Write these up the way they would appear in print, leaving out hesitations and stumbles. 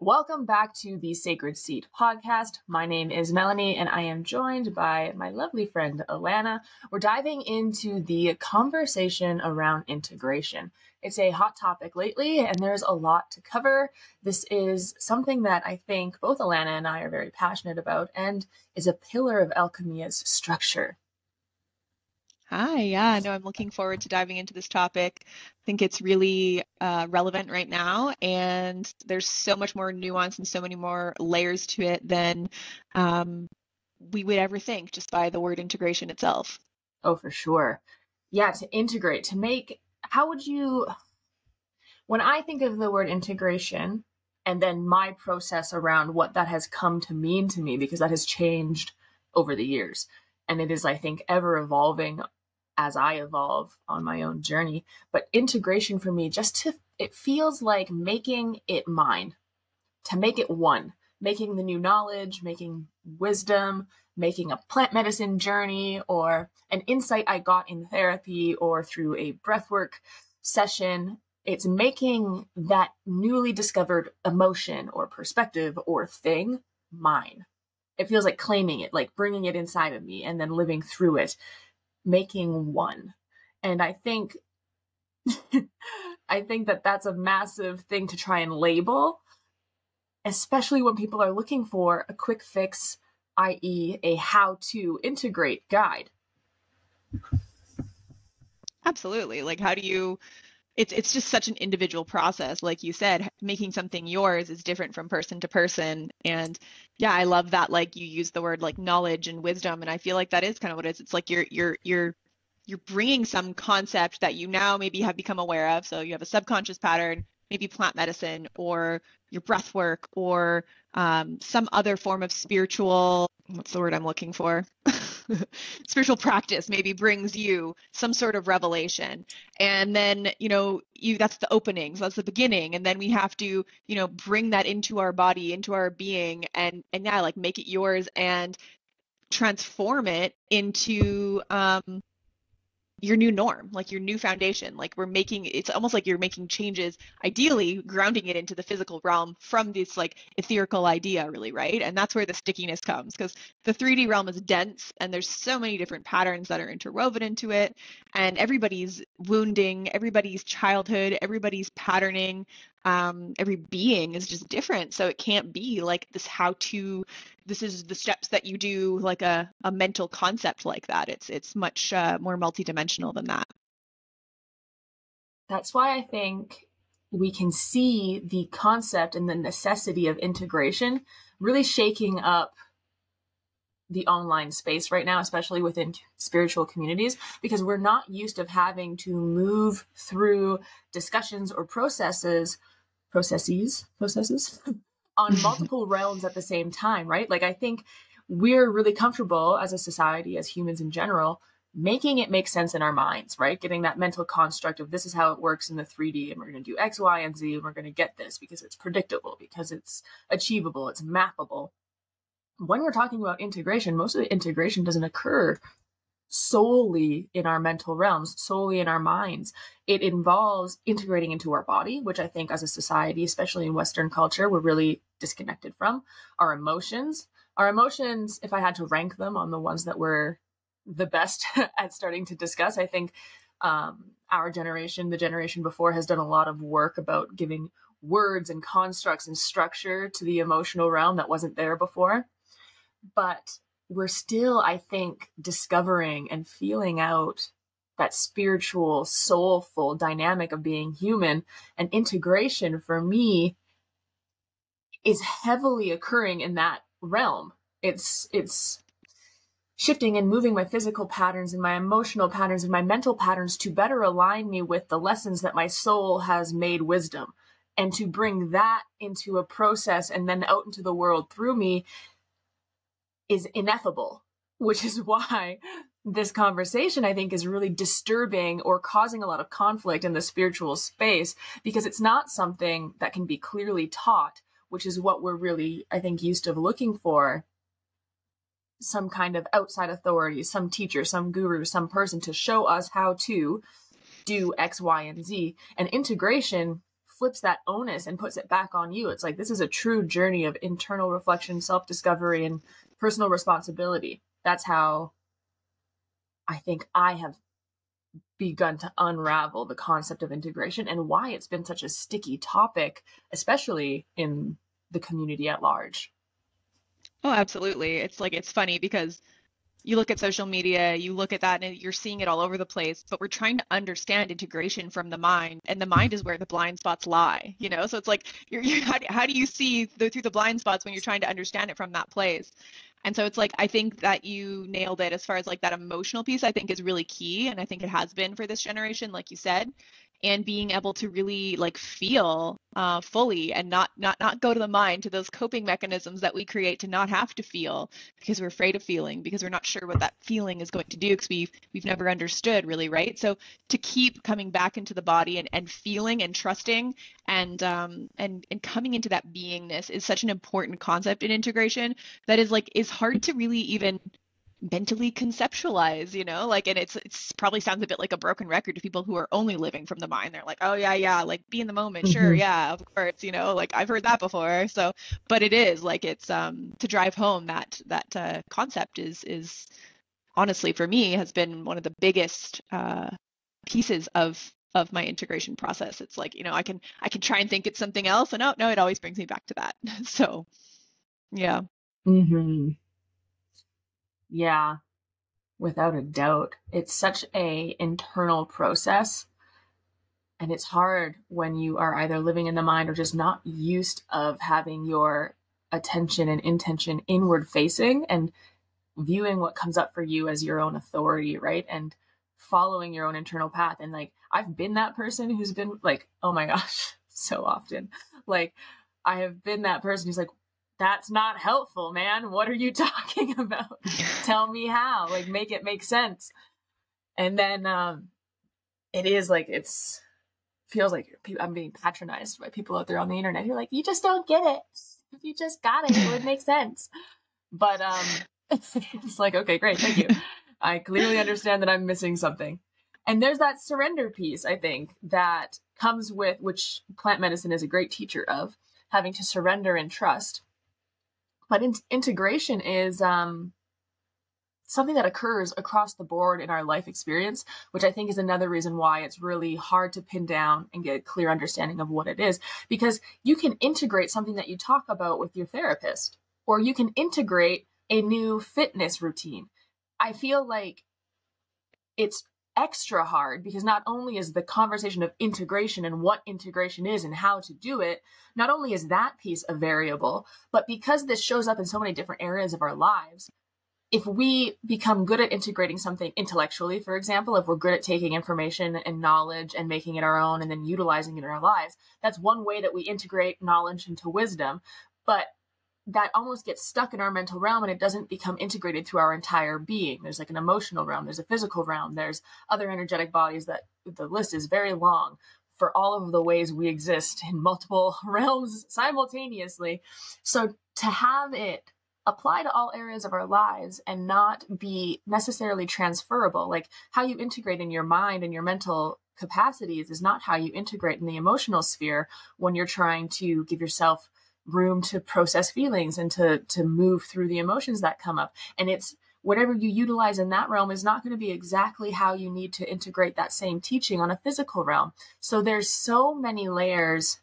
Welcome back to the Sacred Seat Podcast. My name is Melanie, and I am joined by my lovely friend, Alana. We're diving into the conversation around integration. It's a hot topic lately, and there's a lot to cover. This is something that I think both Alana and I are very passionate about and is a pillar of Alchemia's structure. Hi, yeah, no, I'm looking forward to diving into this topic. I think it's really relevant right now, and there's so much more nuance and so many more layers to it than we would ever think just by the word integration itself. Oh, for sure. Yeah, to integrate, to make, how would you, when I think of the word integration and then my process around what that has come to mean to me, because that has changed over the years, and it is, I think, ever evolving as I evolve on my own journey. But integration for me, it feels like making it mine, to make it one, making the new knowledge, making wisdom, making a plant medicine journey, or an insight I got in therapy or through a breathwork session. It's making that newly discovered emotion or perspective or thing mine. It feels like claiming it, like bringing it inside of me and then living through it, making one. And I think, that that's a massive thing to try and label, especially when people are looking for a quick fix, i.e. a how to integrate guide. Absolutely. Like, how do you... It's just such an individual process. Like you said, making something yours is different from person to person. And yeah, I love that. Like, you use the word like knowledge and wisdom. And I feel like that is kind of what it is. It's like you're bringing some concept that you now maybe have become aware of. So you have a subconscious pattern, maybe plant medicine or your breath work or some other form of spiritual, what's the word I'm looking for? Spiritual practice maybe brings you some sort of revelation. And then, that's the opening. So that's the beginning. And then we have to, bring that into our body, into our being, and yeah, like make it yours and transform it into your new norm, like your new foundation. Like it's almost like you're making changes, ideally grounding it into the physical realm from this like etherical idea, really, right? And that's where the stickiness comes, because the 3D realm is dense and there's so many different patterns that are interwoven into it, and everybody's wounding, everybody's childhood, everybody's patterning, every being is just different. So it can't be like this how to, this is the steps that you do, like a mental concept like that. It's much more multidimensional than that. That's why I think we can see the concept and the necessity of integration really shaking up the online space right now, especially within spiritual communities, because we're not used to having to move through discussions or processes on multiple realms at the same time, right? Like, I think we're really comfortable as a society, as humans in general, making it make sense in our minds, right? Getting that mental construct of this is how it works in the 3D, and we're going to do X, Y, and Z, and we're going to get this because it's predictable, because it's achievable, it's mappable. When we're talking about integration, most of the integration doesn't occur solely in our mental realms, solely in our minds. It involves integrating into our body, which I think as a society, especially in Western culture, we're really disconnected from. Our emotions. Our emotions, if I had to rank them on the ones that were the best at starting to discuss, I think our generation, the generation before, has done a lot of work about giving words and constructs and structure to the emotional realm that wasn't there before. But we're still, I think, discovering and feeling out that spiritual, soulful dynamic of being human. And integration for me is heavily occurring in that realm. It's shifting and moving my physical patterns and my emotional patterns and my mental patterns to better align me with the lessons that my soul has made wisdom, and to bring that into a process and then out into the world through me is ineffable, which is why this conversation, I think, is really disturbing or causing a lot of conflict in the spiritual space, because it's not something that can be clearly taught, which is what we're really, I think, used to looking for. Some kind of outside authority, some teacher, some guru, some person to show us how to do X, Y, and Z. And integration flips that onus and puts it back on you. It's like, this is a true journey of internal reflection, self-discovery, and personal responsibility. That's how I think I have begun to unravel the concept of integration and why it's been such a sticky topic, especially in the community at large. Oh, absolutely. It's like, it's funny because you look at social media, you look at that and you're seeing it all over the place, but we're trying to understand integration from the mind, and the mind is where the blind spots lie, you know? So it's like, how do you see through the blind spots when you're trying to understand it from that place? And so it's like, I think that you nailed it as far as like that emotional piece, I think is really key. And I think it has been for this generation, like you said, and being able to really like feel fully and not go to the mind, to those coping mechanisms that we create to not have to feel, because we're afraid of feeling, because we're not sure what that feeling is going to do, because we've never understood really, right? So to keep coming back into the body and feeling and trusting and coming into that beingness is such an important concept in integration that is like, is hard to really even mentally conceptualize, you know, like, and it's probably sounds a bit like a broken record to people who are only living from the mind. They're like, oh yeah, like be in the moment. Mm-hmm. Sure. Yeah, of course. You know, like I've heard that before. So, but it is like, it's, to drive home that concept is honestly for me has been one of the biggest, pieces of my integration process. It's like, you know, I can try and think it's something else and oh no, it always brings me back to that. So yeah. Mm-hmm. Yeah, without a doubt. It's such an internal process, and it's hard when you are either living in the mind or just not used of having your attention and intention inward facing and viewing what comes up for you as your own authority, right? And following your own internal path. And like, I've been that person who's been like, oh my gosh, so often. Like, I have been that person who's like, that's not helpful, man. What are you talking about? Tell me how, like, make it make sense. And then it is like, feels like I'm being patronized by people out there on the internet who are like, you just don't get it. If you just got it, it would make sense. But it's like, okay, great. Thank you. I clearly understand that I'm missing something. And there's that surrender piece, I think, that comes with, which plant medicine is a great teacher of, having to surrender and trust. But integration is something that occurs across the board in our life experience, which I think is another reason why it's really hard to pin down and get a clear understanding of what it is, because you can integrate something that you talk about with your therapist, or you can integrate a new fitness routine. I feel like it's extra hard because not only is the conversation of integration and what integration is and how to do it, not only is that piece a variable, but because this shows up in so many different areas of our lives, if we become good at integrating something intellectually, for example, if we're good at taking information and knowledge and making it our own and then utilizing it in our lives, that's one way that we integrate knowledge into wisdom. But that almost gets stuck in our mental realm and it doesn't become integrated through our entire being. There's like an emotional realm, there's a physical realm, there's other energetic bodies, that the list is very long for all of the ways we exist in multiple realms simultaneously. So to have it apply to all areas of our lives and not be necessarily transferable, like how you integrate in your mind and your mental capacities is not how you integrate in the emotional sphere when you're trying to give yourself room to process feelings and to move through the emotions that come up. And it's whatever you utilize in that realm is not going to be exactly how you need to integrate that same teaching on a physical realm. So there's so many layers.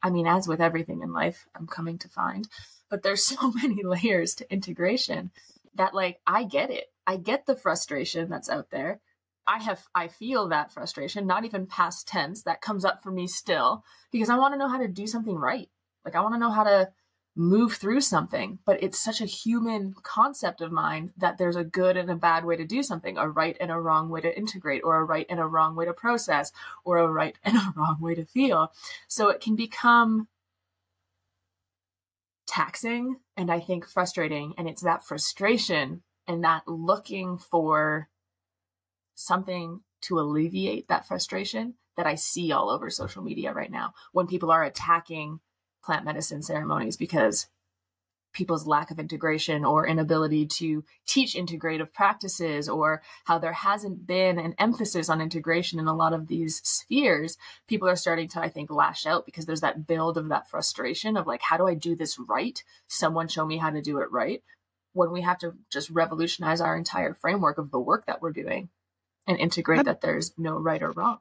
I mean, as with everything in life, I'm coming to find, but there's so many layers to integration that like, I get it. I get the frustration that's out there. I feel that frustration, not even past tense, that comes up for me still, because I want to know how to do something right. Like, I want to know how to move through something, but it's such a human concept of mine that there's a good and a bad way to do something, a right and a wrong way to integrate, or a right and a wrong way to process, or a right and a wrong way to feel. So it can become taxing and I think frustrating. And it's that frustration and that looking for something to alleviate that frustration that I see all over social media right now when people are attacking plant medicine ceremonies because people's lack of integration or inability to teach integrative practices, or how there hasn't been an emphasis on integration in a lot of these spheres, people are starting to, I think, lash out because there's that build of that frustration of like, how do I do this right? Someone show me how to do it right. When we have to just revolutionize our entire framework of the work that we're doing and integrate that there's no right or wrong.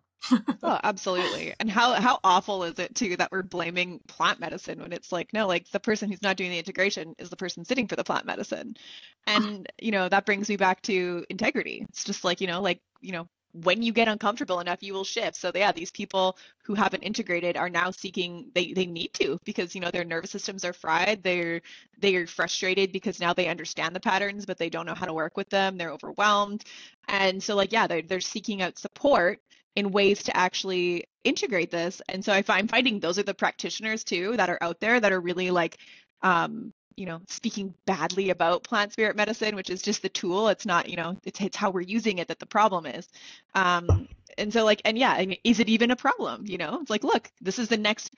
Oh, absolutely. And how awful is it too that we're blaming plant medicine when it's like, no, like the person who's not doing the integration is the person sitting for the plant medicine. And, you know, that brings me back to integrity. It's just like, you know, when you get uncomfortable enough, you will shift. So yeah, these people who haven't integrated are now seeking, they need to, because, you know, their nervous systems are fried. They are frustrated because now they understand the patterns, but they don't know how to work with them. They're overwhelmed. And so like, yeah, they're seeking out support in ways to actually integrate this. And so I'm finding those are the practitioners too that are out there that are really like, you know, speaking badly about plant spirit medicine, which is just the tool. It's not, you know, it's how we're using it that the problem is. And so like, and yeah, I mean, is it even a problem? You know, it's like, look, this is the next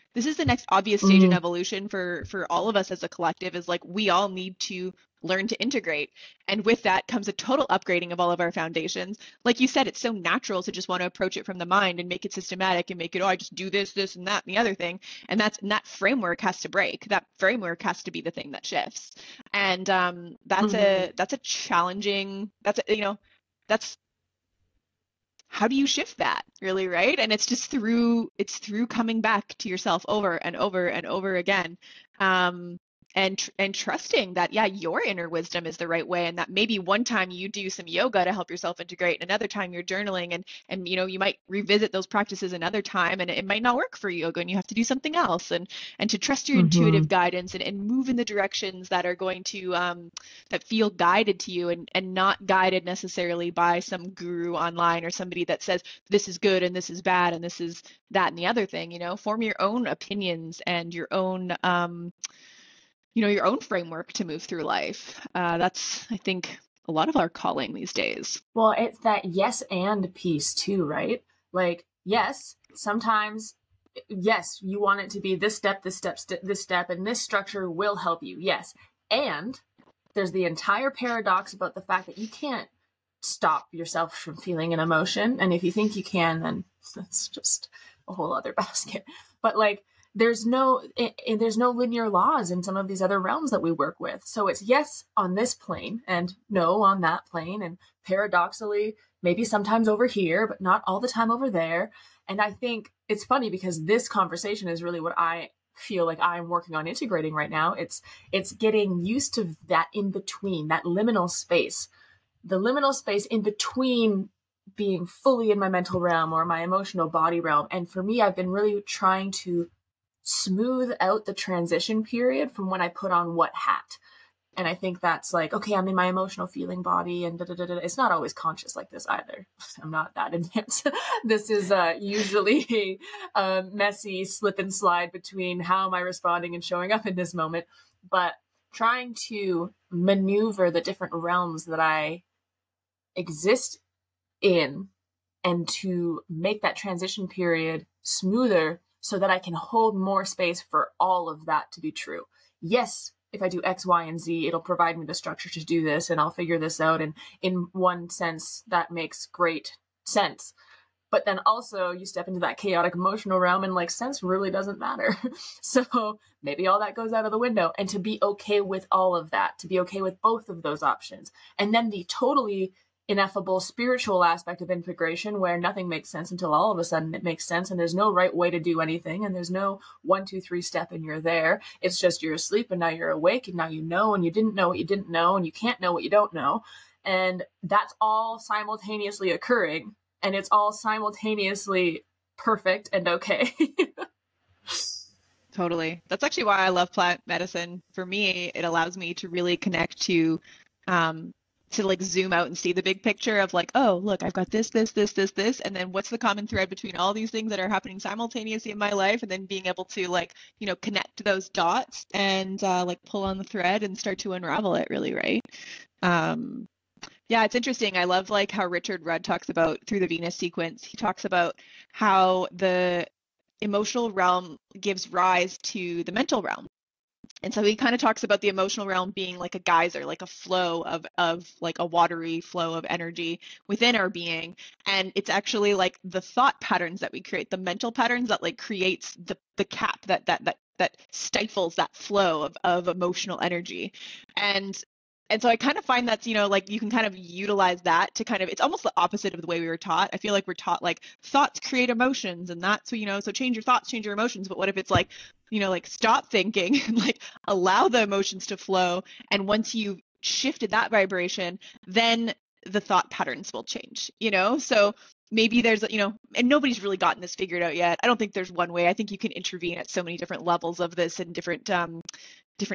obvious stage in evolution for all of us as a collective is like, we all need to learn to integrate. And with that comes a total upgrading of all of our foundations. Like you said, it's so natural to just want to approach it from the mind and make it systematic and make it, oh, I just do this and that and the other thing. And that framework has to break. That framework has to be the thing that shifts. And that's how do you shift that really? Right. And it's just through coming back to yourself over and over and over again. And trusting that, yeah, your inner wisdom is the right way. And that maybe one time you do some yoga to help yourself integrate. And another time you're journaling and, you know, you might revisit those practices another time and it might not work for yoga and you have to do something else and to trust your intuitive guidance and move in the directions that are going to, that feel guided to you and not guided necessarily by some guru online or somebody that says, this is good and this is bad and this is that and the other thing, you know, form your own opinions and your own, you know, your own framework to move through life. That's, I think, a lot of our calling these days. Well, it's that yes and piece too, right? Like, yes, sometimes, yes, you want it to be this step, and this structure will help you. Yes. And there's the entire paradox about the fact that you can't stop yourself from feeling an emotion. And if you think you can, then that's just a whole other basket. But like, there's no linear laws in some of these other realms that we work with. So it's yes on this plane and no on that plane. And paradoxically, maybe sometimes over here, but not all the time over there. And I think it's funny because this conversation is really what I feel like I'm working on integrating right now. It's getting used to that in between, that liminal space, the liminal space in between being fully in my mental realm or my emotional body realm. And for me, I've been really trying to smooth out the transition period from when I put on what hat. And I think that's like, okay, I'm in my emotional feeling body and It's not always conscious like this either. I'm not that advanced. This is usually a messy slip and slide between how am I responding and showing up in this moment, but trying to maneuver the different realms that I exist in and to make that transition period smoother so that I can hold more space for all of that to be true. Yes, if I do X, Y, and Z, it'll provide me the structure to do this and I'll figure this out. And in one sense, that makes great sense. But then also you step into that chaotic emotional realm and like sense really doesn't matter. So maybe all that goes out of the window, and to be okay with all of that, to be okay with both of those options. And then the totally ineffable spiritual aspect of integration where nothing makes sense until all of a sudden it makes sense, and there's no right way to do anything, and there's no 1, 2, 3 step and you're there. It's just you're asleep and now you're awake and now you know, and you didn't know what you didn't know, and you can't know what you don't know, and that's all simultaneously occurring, and it's all simultaneously perfect and okay. Totally. That's actually why I love plant medicine. For me, it allows me to really connect to like zoom out and see the big picture of like, oh, look, I've got this. And then what's the common thread between all these things that are happening simultaneously in my life? And then being able to like, you know, connect those dots and like pull on the thread and start to unravel it really. Right. Yeah, it's interesting. I love like how Richard Rudd talks about through the Venus sequence. He talks about how the emotional realm gives rise to the mental realm. And so he kind of talks about the emotional realm being like a geyser, like a flow of like a watery flow of energy within our being. And it's actually like the thought patterns that we create, the mental patterns that like creates the cap that stifles that flow of emotional energy. And so I kind of find that's, you know, like you can kind of utilize that to kind of, it's almost the opposite of the way we were taught. I feel like we're taught like thoughts create emotions, and that's, you know, so change your thoughts, change your emotions. But what if it's like, you know, like stop thinking and like allow the emotions to flow. And once you've shifted that vibration, then the thought patterns will change, you know? So maybe there's, you know, and nobody's really gotten this figured out yet. I don't think there's one way. I think you can intervene at so many different levels of this and different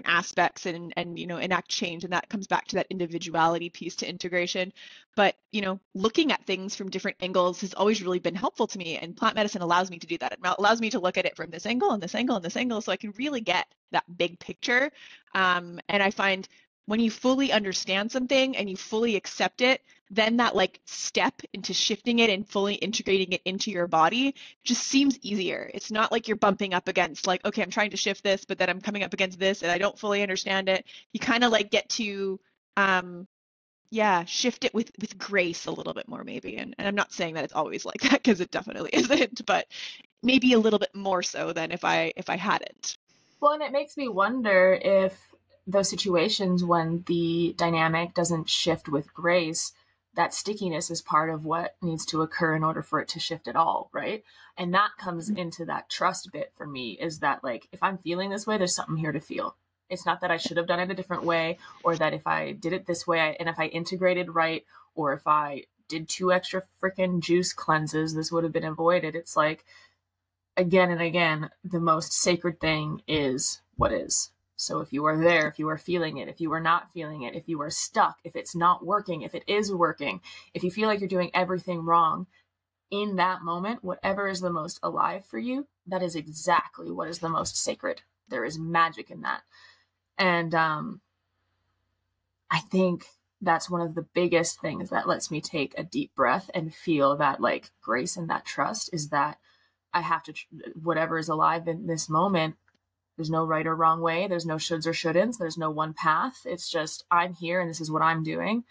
aspects and you know, enact change. And that comes back to that individuality piece to integration. But, you know, looking at things from different angles has always really been helpful to me. And plant medicine allows me to do that. It allows me to look at it from this angle and this angle and this angle. So I can really get that big picture. And I find when you fully understand something and you fully accept it, then that like step into shifting it and fully integrating it into your body just seems easier. It's not like you're bumping up against like, okay, I'm trying to shift this, but then I'm coming up against this and I don't fully understand it. You kind of like get to, shift it with grace a little bit more maybe. And I'm not saying that it's always like that, because it definitely isn't, but maybe a little bit more so than if I hadn't. Well, and it makes me wonder if those situations when the dynamic doesn't shift with grace, that stickiness is part of what needs to occur in order for it to shift at all, right? And that comes into that trust bit for me, is that like, if I'm feeling this way, there's something here to feel. It's not that I should have done it a different way, or that if I did it this way, and if I integrated right, or if I did 2 extra freaking juice cleanses, this would have been avoided. It's like, again and again, the most sacred thing is what is. So if you are there, if you are feeling it, if you are not feeling it, if you are stuck, if it's not working, if it is working, if you feel like you're doing everything wrong, in that moment, whatever is the most alive for you, that is exactly what is the most sacred. There is magic in that. And I think that's one of the biggest things that lets me take a deep breath and feel that like grace and that trust, is that I have to, whatever is alive in this moment, there's no right or wrong way. There's no shoulds or shouldn'ts. There's no one path. It's just, I'm here and this is what I'm doing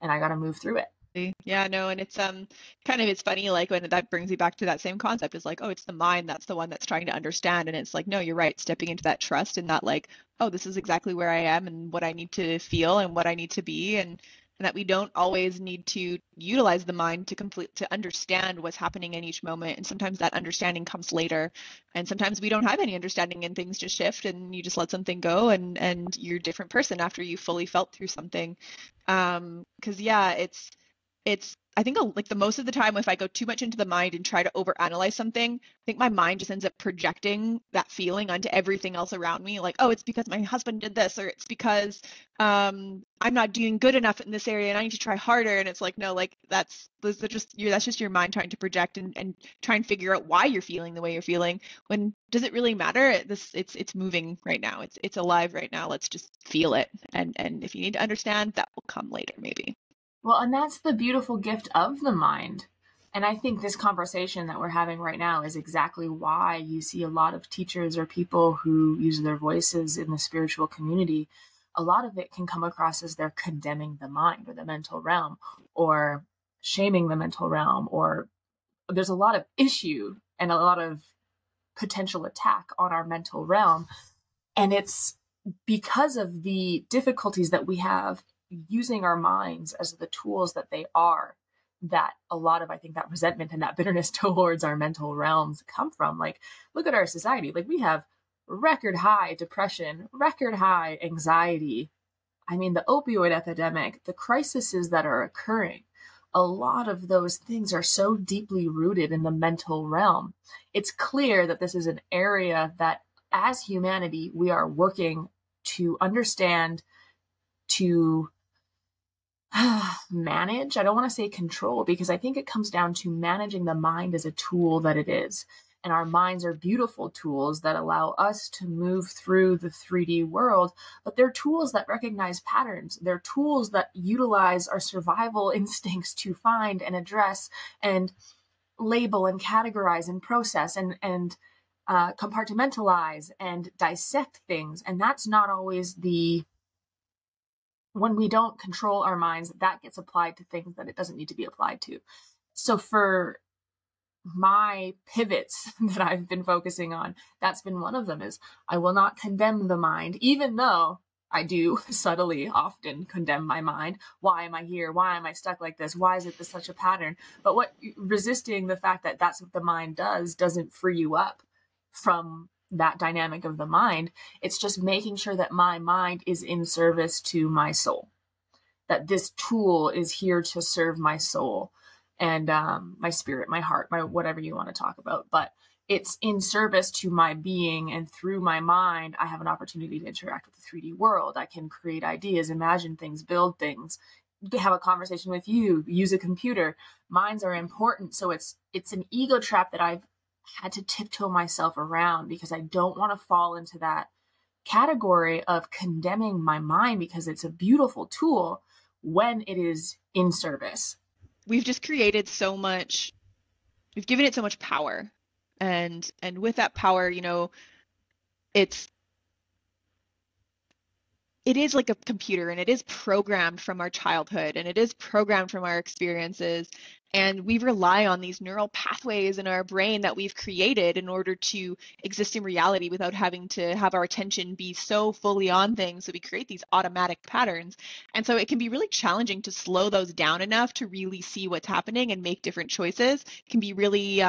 and I got to move through it. Yeah, no. And it's kind of, it's funny, like when that brings you back to that same concept is like, oh, it's the mind. That's the one that's trying to understand. And it's like, no, you're right. Stepping into that trust and that like, oh, this is exactly where I am and what I need to feel and what I need to be. And that we don't always need to utilize the mind to understand what's happening in each moment. And sometimes that understanding comes later. And sometimes we don't have any understanding and things just shift and you just let something go and you're a different person after you fully felt through something. 'Cause yeah, it's I think like the most of the time, if I go too much into the mind and try to overanalyze something, I think my mind just ends up projecting that feeling onto everything else around me. Like, oh, it's because my husband did this, or it's because I'm not doing good enough in this area and I need to try harder. And it's like, no, like that's just your mind trying to project and try and figure out why you're feeling the way you're feeling. When does it really matter? It's moving right now. It's alive right now. Let's just feel it. And if you need to understand, that will come later, maybe. Well, and that's the beautiful gift of the mind. And I think this conversation that we're having right now is exactly why you see a lot of teachers or people who use their voices in the spiritual community. A lot of it can come across as they're condemning the mind or the mental realm or shaming the mental realm, or there's a lot of issue and a lot of potential attack on our mental realm. And it's because of the difficulties that we have using our minds as the tools that they are, that a lot of, I think, that resentment and that bitterness towards our mental realms come from. Like, look at our society. Like, we have record high depression, record high anxiety. I mean, the opioid epidemic, the crises that are occurring, a lot of those things are so deeply rooted in the mental realm. It's clear that this is an area that as humanity, we are working to understand, to manage. I don't want to say control, because I think it comes down to managing the mind as a tool that it is. And our minds are beautiful tools that allow us to move through the 3D world, but they're tools that recognize patterns. They're tools that utilize our survival instincts to find and address and label and categorize and process and compartmentalize and dissect things. And that's not always when we don't control our minds, that gets applied to things that it doesn't need to be applied to. So for my pivots that I've been focusing on, that's been one of them, is I will not condemn the mind, even though I do subtly often condemn my mind. Why am I here? Why am I stuck like this? Why is it such a pattern? But resisting the fact that that's what the mind does doesn't free you up from that dynamic of the mind. It's just making sure that my mind is in service to my soul, that this tool is here to serve my soul and my spirit, my heart, my whatever you want to talk about. But it's in service to my being, and through my mind, I have an opportunity to interact with the 3D world. I can create ideas, imagine things, build things, have a conversation with you, use a computer. Minds are important. So it's an ego trap that I've had to tiptoe myself around, because I don't want to fall into that category of condemning my mind, because it's a beautiful tool when it is in service. We've just created so much, we've given it so much power. And with that power, you know, it is like a computer, and it is programmed from our childhood, and it is programmed from our experiences. And we rely on these neural pathways in our brain that we've created in order to exist in reality without having to have our attention be so fully on things. So we create these automatic patterns. And so it can be really challenging to slow those down enough to really see what's happening and make different choices. It can be really,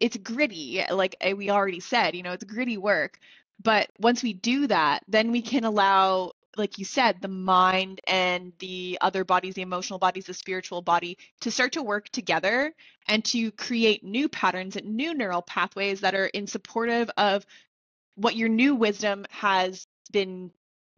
it's gritty. Like we already said, you know, it's gritty work. But once we do that, then we can allow, like you said, the mind and the other bodies, the emotional bodies, the spiritual body, to start to work together and to create new patterns and new neural pathways that are in supportive of what your new wisdom has been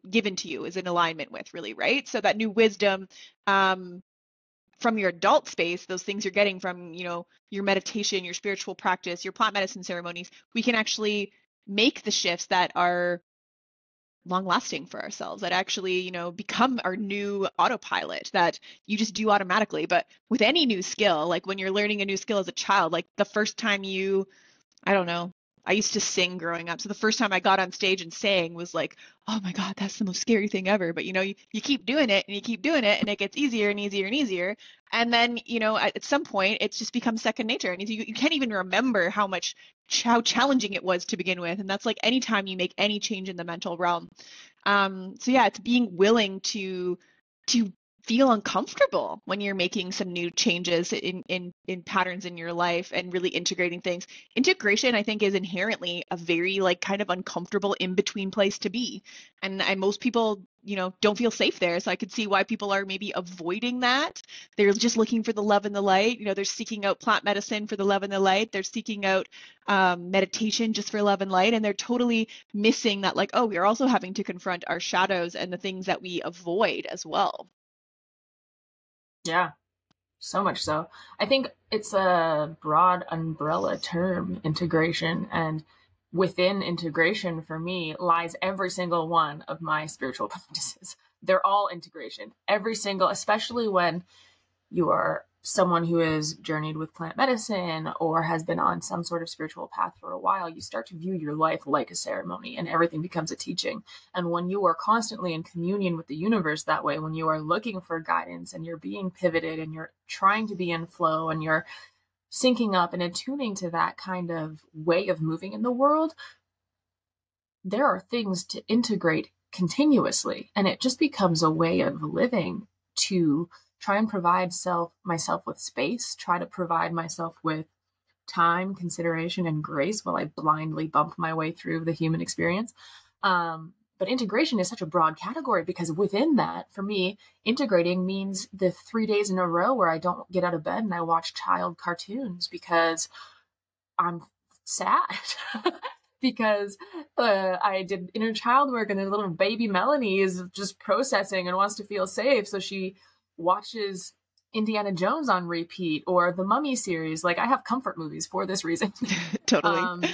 given to you, is in alignment with, really, right? So that new wisdom from your adult space, those things you're getting from, you know, your meditation, your spiritual practice, your plant medicine ceremonies, we can actually make the shifts that are long lasting for ourselves, that actually, you know, become our new autopilot that you just do automatically. But with any new skill, like when you're learning a new skill as a child, like the first time I don't know, I used to sing growing up. So the first time I got on stage and sang was like, oh my God, that's the most scary thing ever. But you know, you keep doing it and you keep doing it, and it gets easier and easier and easier. And then, you know, at some point it's just become second nature. And you can't even remember how challenging it was to begin with. And that's like anytime you make any change in the mental realm. So yeah, it's being willing to feel uncomfortable when you're making some new changes in patterns in your life and really integrating things. Integration, I think, is inherently a very like kind of uncomfortable in-between place to be. And most people, you know, don't feel safe there. So I could see why people are maybe avoiding that. They're just looking for the love and the light. You know, they're seeking out plant medicine for the love and the light. They're seeking out meditation just for love and light. And they're totally missing that, like, oh, we're also having to confront our shadows and the things that we avoid as well. Yeah, so much so. I think it's a broad umbrella term, integration. And within integration, for me, lies every single one of my spiritual practices. They're all integration. Every single, especially when you are someone who has journeyed with plant medicine or has been on some sort of spiritual path for a while, you start to view your life like a ceremony, and everything becomes a teaching. And when you are constantly in communion with the universe that way, when you are looking for guidance and you're being pivoted and you're trying to be in flow and you're syncing up and attuning to that kind of way of moving in the world, there are things to integrate continuously. And it just becomes a way of living to try and provide myself with space, try to provide myself with time, consideration, and grace while I blindly bump my way through the human experience. But integration is such a broad category, because within that, for me, integrating means the 3 days in a row where I don't get out of bed and I watch child cartoons because I'm sad. Because I did inner child work, and the little baby Melanie is just processing and wants to feel safe. So she watches Indiana Jones on repeat or the Mummy series. Like, I have comfort movies for this reason. Totally.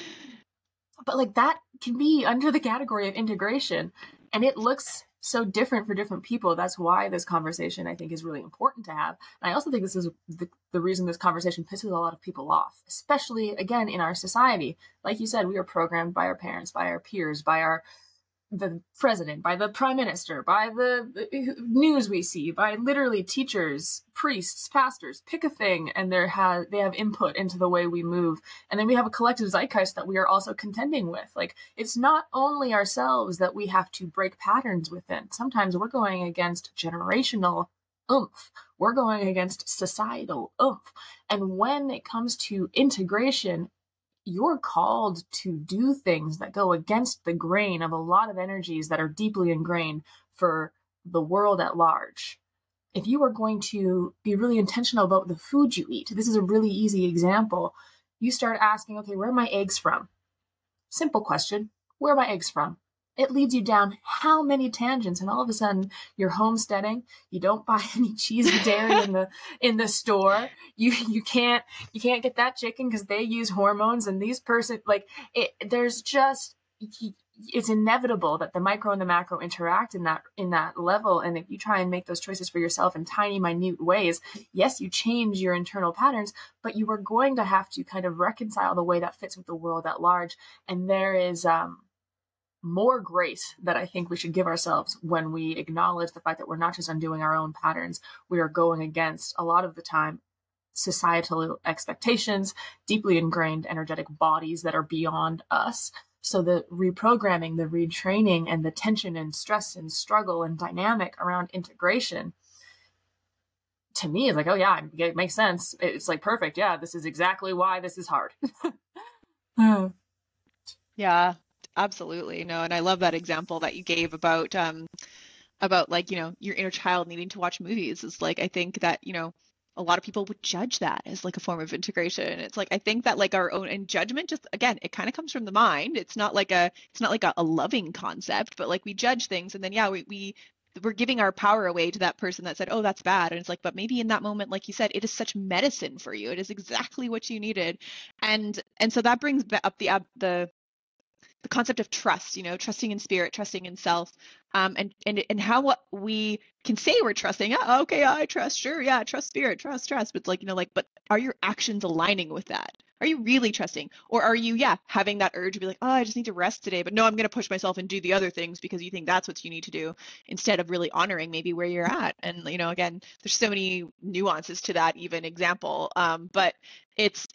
But like that can be under the category of integration, and it looks so different for different people. That's why this conversation, I think, is really important to have. And I also think this is the reason this conversation pisses a lot of people off, especially, again, in our society. Like you said, we are programmed by our parents, by our peers, by the president, by the prime minister, by the news we see, by literally teachers, priests, pastors. Pick a thing, and they have input into the way we move. And then we have a collective zeitgeist that we are also contending with. Like, it's not only ourselves that we have to break patterns within. Sometimes we're going against generational oomph. We're going against societal oomph. And when it comes to integration, you're called to do things that go against the grain of a lot of energies that are deeply ingrained for the world at large. If you are going to be really intentional about the food you eat, this is a really easy example. You start asking, okay, where are my eggs from? Simple question. Where are my eggs from? It leads you down how many tangents, and all of a sudden you're homesteading. You don't buy any cheese or dairy in the store. You can't get that chicken because they use hormones, and these person, like, it, there's just, it's inevitable that the micro and the macro interact in that level. And if you try and make those choices for yourself in tiny, minute ways, yes, you change your internal patterns, but you are going to have to kind of reconcile the way that fits with the world at large. And there is more grace that I think we should give ourselves when we acknowledge the fact that we're not just undoing our own patterns, we are going against, a lot of the time, societal expectations, deeply ingrained energetic bodies that are beyond us. So the reprogramming, the retraining, and the tension and stress and struggle and dynamic around integration, to me, is like, oh yeah, it makes sense. It's like, perfect. Yeah, this is exactly why this is hard. Yeah. Absolutely. No. And I love that example that you gave about, like, you know, your inner child needing to watch movies. It's like, I think that, you know, a lot of people would judge that as like a form of integration. It's like, I think that, like, our own, and judgment, just again, it kind of comes from the mind. It's not like a loving concept, but like, we judge things, and then, yeah, we're giving our power away to that person that said, oh, that's bad. And it's like, but maybe in that moment, like you said, it is such medicine for you. It is exactly what you needed. And so that brings up the concept of trust, you know, trusting in spirit, trusting in self, and how we can say we're trusting. Oh, okay, I trust, sure, yeah, trust spirit, trust. But it's like, you know, like, but are your actions aligning with that? Are you really trusting, or are you, yeah, having that urge to be like, oh, I just need to rest today, but no, I'm going to push myself and do the other things because you think that's what you need to do, instead of really honoring maybe where you're at. And, you know, again, there's so many nuances to that even example, but it's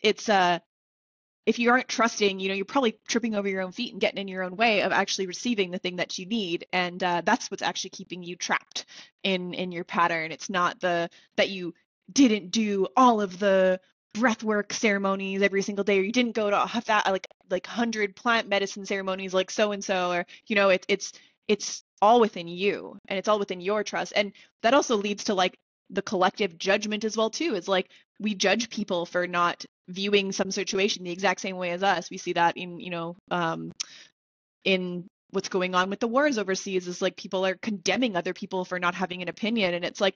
if you aren't trusting, you know, you're probably tripping over your own feet and getting in your own way of actually receiving the thing that you need. And that's what's actually keeping you trapped in your pattern. It's not that you didn't do all of the breathwork ceremonies every single day, or you didn't go to that like 100 plant medicine ceremonies like so-and-so, or, you know, it's all within you, and it's all within your trust. And that also leads to, like, the collective judgment as well too. It's like, we judge people for not viewing some situation the exact same way as us. We see that in, you know, in what's going on with the wars overseas, is like, people are condemning other people for not having an opinion. And it's like,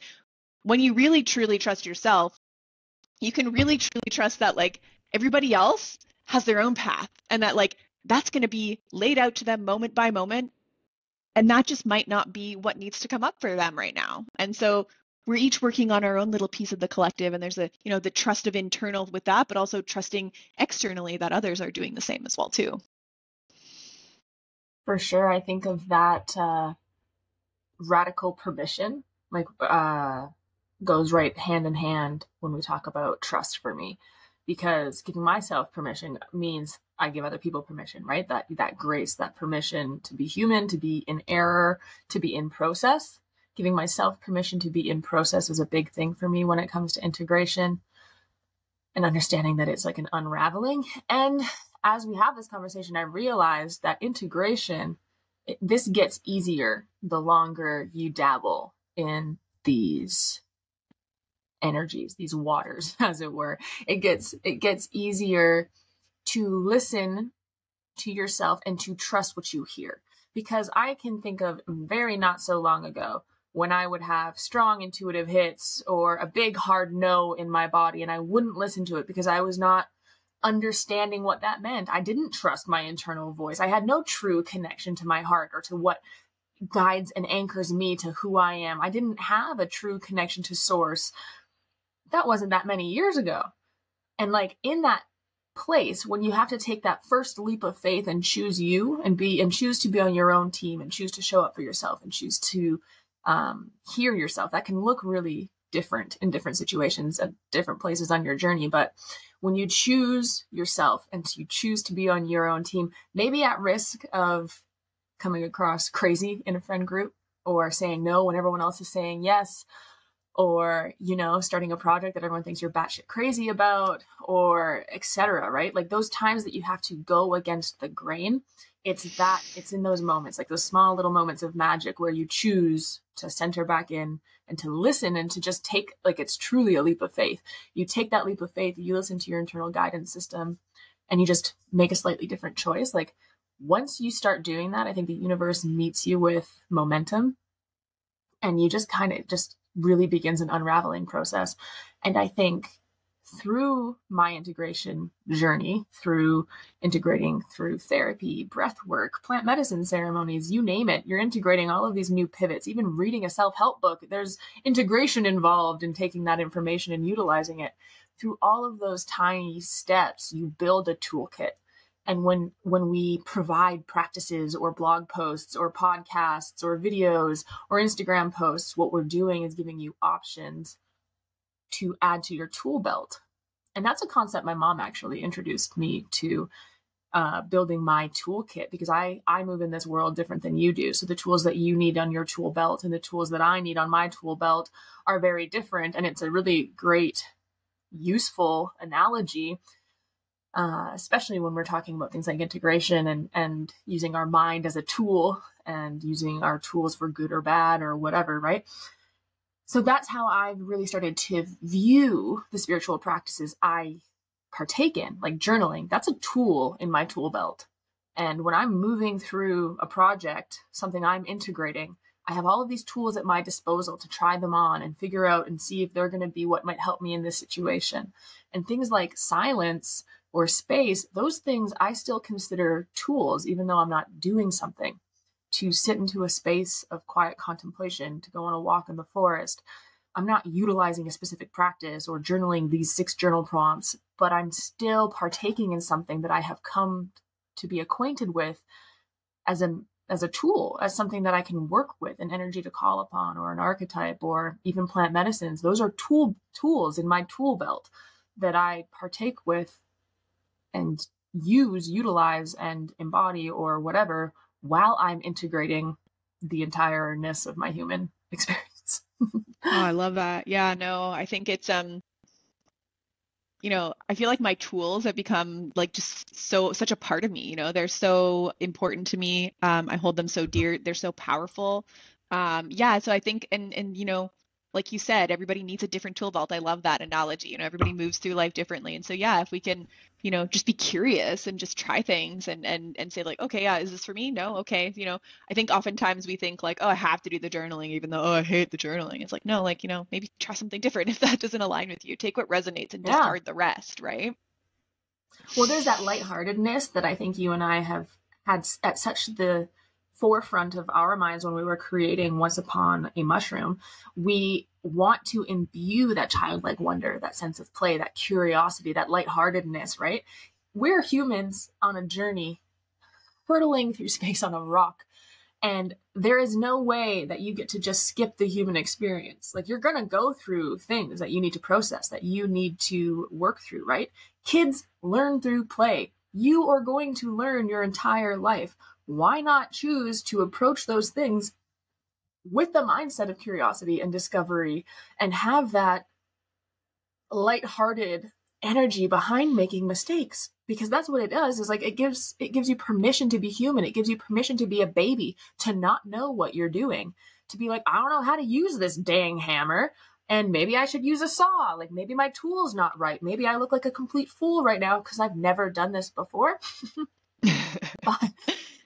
when you really truly trust yourself, you can really truly trust that, like, everybody else has their own path, and that, like, that's going to be laid out to them moment by moment, and that just might not be what needs to come up for them right now. And so we're each working on our own little piece of the collective, and there's a, you know, the trust of internal with that, but also trusting externally that others are doing the same as well too. For sure. I think of that radical permission, like, goes right hand in hand when we talk about trust for me, because giving myself permission means I give other people permission, right? That grace, that permission to be human, to be in error, to be in process. Giving myself permission to be in process is a big thing for me when it comes to integration, and understanding that it's like an unraveling. And as we have this conversation, I realized that integration, this gets easier the longer you dabble in these energies, these waters, as it were. It gets easier to listen to yourself and to trust what you hear. Because I can think of very not so long ago, when I would have strong intuitive hits or a big hard no in my body, and I wouldn't listen to it because I was not understanding what that meant. I didn't trust my internal voice. I had no true connection to my heart or to what guides and anchors me to who I am. I didn't have a true connection to source. That wasn't that many years ago. And like in that place, when you have to take that first leap of faith and choose you and choose to be on your own team and choose to show up for yourself and choose to hear yourself, that can look really different in different situations at different places on your journey. But when you choose yourself and you choose to be on your own team, maybe at risk of coming across crazy in a friend group or saying no when everyone else is saying yes, or, you know, starting a project that everyone thinks you're batshit crazy about, or etc. right? Like those times that you have to go against the grain, it's in those moments, like those small little moments of magic where you choose to center back in and to listen and to just take, like, it's truly a leap of faith. You take that leap of faith, you listen to your internal guidance system, and you just make a slightly different choice. Like once you start doing that, I think the universe meets you with momentum, and you just kind of just really begins an unraveling process. And I think through my integration journey, through integrating through therapy, breath work, plant medicine ceremonies, you name it, you're integrating all of these new pivots, even reading a self-help book, there's integration involved in taking that information and utilizing it. Through all of those tiny steps, you build a toolkit. And when we provide practices or blog posts or podcasts or videos or Instagram posts, what we're doing is giving you options to add to your tool belt. And that's a concept my mom actually introduced me to, building my toolkit, because I move in this world different than you do. So the tools that you need on your tool belt and the tools that I need on my tool belt are very different. And it's a really great, useful analogy. Especially when we're talking about things like integration and using our mind as a tool and using our tools for good or bad or whatever, right? So that's how I've really started to view the spiritual practices I partake in, like journaling. That's a tool in my tool belt. And when I'm moving through a project, something I'm integrating, I have all of these tools at my disposal to try them on and figure out and see if they're going to be what might help me in this situation. And things like silence or space, those things I still consider tools, even though I'm not doing something. To sit into a space of quiet contemplation, to go on a walk in the forest. I'm not utilizing a specific practice or journaling these 6 journal prompts, but I'm still partaking in something that I have come to be acquainted with as a tool, as something that I can work with, an energy to call upon or an archetype or even plant medicines. Those are tools in my tool belt that I partake with and utilize and embody or whatever, while I'm integrating the entireness of my human experience. Oh, I love that. Yeah, no, I think it's, you know, I feel like my tools have become like just such a part of me, you know, they're so important to me. I hold them so dear. They're so powerful. Yeah. So I think, and, you know, like you said, everybody needs a different tool belt. I love that analogy. You know, everybody moves through life differently. And so, yeah, if we can, you know, just be curious and just try things and say like, okay, yeah, is this for me? No. Okay. You know, I think oftentimes we think like, oh, I have to do the journaling, even though, oh, I hate the journaling. It's like, no, like, you know, maybe try something different. If that doesn't align with you, take what resonates and discard the rest. Right. Well, there's that lightheartedness that I think you and I have had at such the forefront of our minds when we were creating Once Upon a Mushroom. We want to imbue that childlike wonder, that sense of play, that curiosity, that lightheartedness, right? We're humans on a journey hurtling through space on a rock. And there is no way that you get to just skip the human experience. Like you're going to go through things that you need to process, that you need to work through, right? Kids learn through play. You are going to learn your entire life. Why not choose to approach those things with the mindset of curiosity and discovery and have that lighthearted energy behind making mistakes? Because that's what it does, is like it gives you permission to be human. It gives you permission to be a baby, to not know what you're doing, to be like, I don't know how to use this dang hammer. And maybe I should use a saw. Like maybe my tool's not right. Maybe I look like a complete fool right now because I've never done this before. But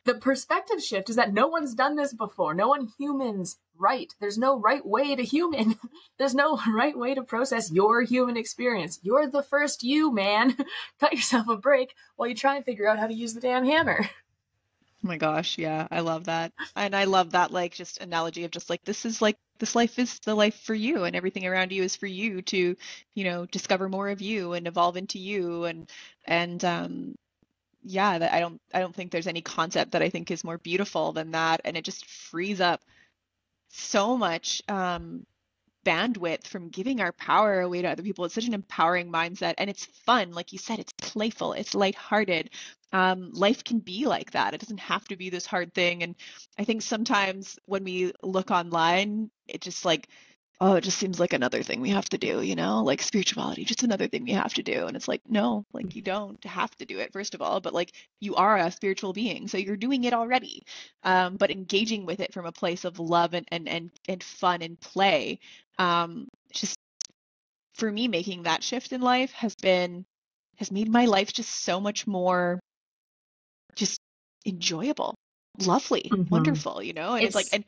the perspective shift is that no one's done this before. No one humans right. There's no right way to human. There's no right way to process your human experience. You're the first you, man. Cut yourself a break while you try and figure out how to use the damn hammer. Oh my gosh, yeah, I love that. And I love that, like, just analogy of just like, this is like, this life is the life for you, and everything around you is for you to, you know, discover more of you and evolve into you. And yeah, that I don't think there's any concept that I think is more beautiful than that. And it just frees up so much bandwidth from giving our power away to other people. It's such an empowering mindset, and it's fun. Like you said, it's playful, it's lighthearted. Life can be like that. It doesn't have to be this hard thing. And I think sometimes when we look online, it just like, oh, it just seems like another thing we have to do, you know, like spirituality, just another thing we have to do. And it's like, no, like you don't have to do it, first of all, but like you are a spiritual being, so you're doing it already. But engaging with it from a place of love and fun and play, just for me, making that shift in life has made my life just so much more just enjoyable, lovely, wonderful, you know? And it's like, and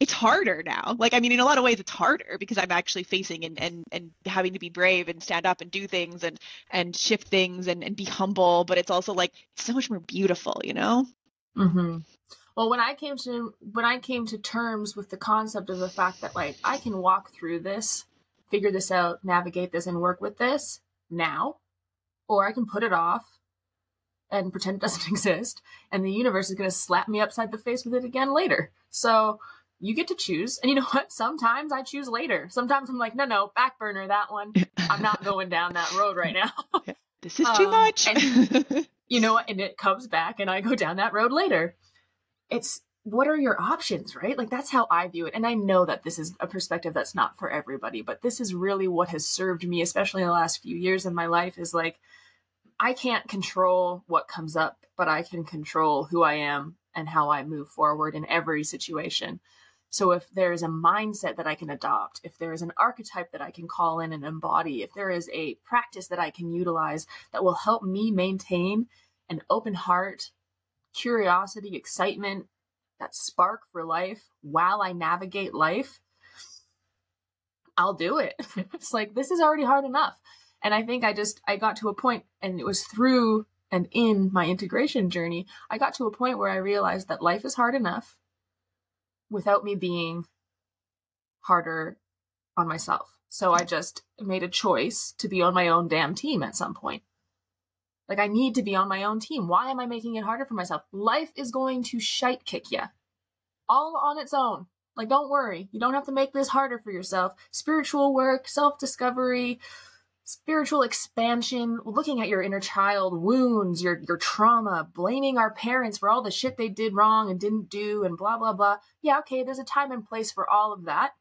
it's harder now. Like, I mean, in a lot of ways it's harder because I'm actually facing and having to be brave and stand up and do things and shift things and be humble. But it's also like, it's so much more beautiful, you know? Mm-hmm. Well, when I came to terms with the concept of the fact that like, I can walk through this, figure this out, navigate this and work with this now, or I can put it off and pretend it doesn't exist. And the universe is going to slap me upside the face with it again later. So you get to choose. And you know what? Sometimes I choose later. Sometimes I'm like, no, back burner, that one. I'm not going down that road right now. This is too much. And, you know what? And it comes back and I go down that road later. It's, what are your options, right? Like, that's how I view it. And I know that this is a perspective that's not for everybody, but this is really what has served me, especially in the last few years of my life, is like, I can't control what comes up, but I can control who I am and how I move forward in every situation. So if there is a mindset that I can adopt, if there is an archetype that I can call in and embody, if there is a practice that I can utilize that will help me maintain an open heart, curiosity, excitement, that spark for life while I navigate life, I'll do it. It's like, this is already hard enough. And I think I got to a point, and it was through and in my integration journey, I got to a point where I realized that life is hard enough without me being harder on myself. So I just made a choice to be on my own damn team at some point. Like, I need to be on my own team. Why am I making it harder for myself? Life is going to shite kick you all on its own. Like, don't worry. You don't have to make this harder for yourself. Spiritual work, self-discovery, spiritual expansion, looking at your inner child wounds, your trauma, blaming our parents for all the shit they did wrong and didn't do and blah, blah, blah. Yeah, okay, there's a time and place for all of that.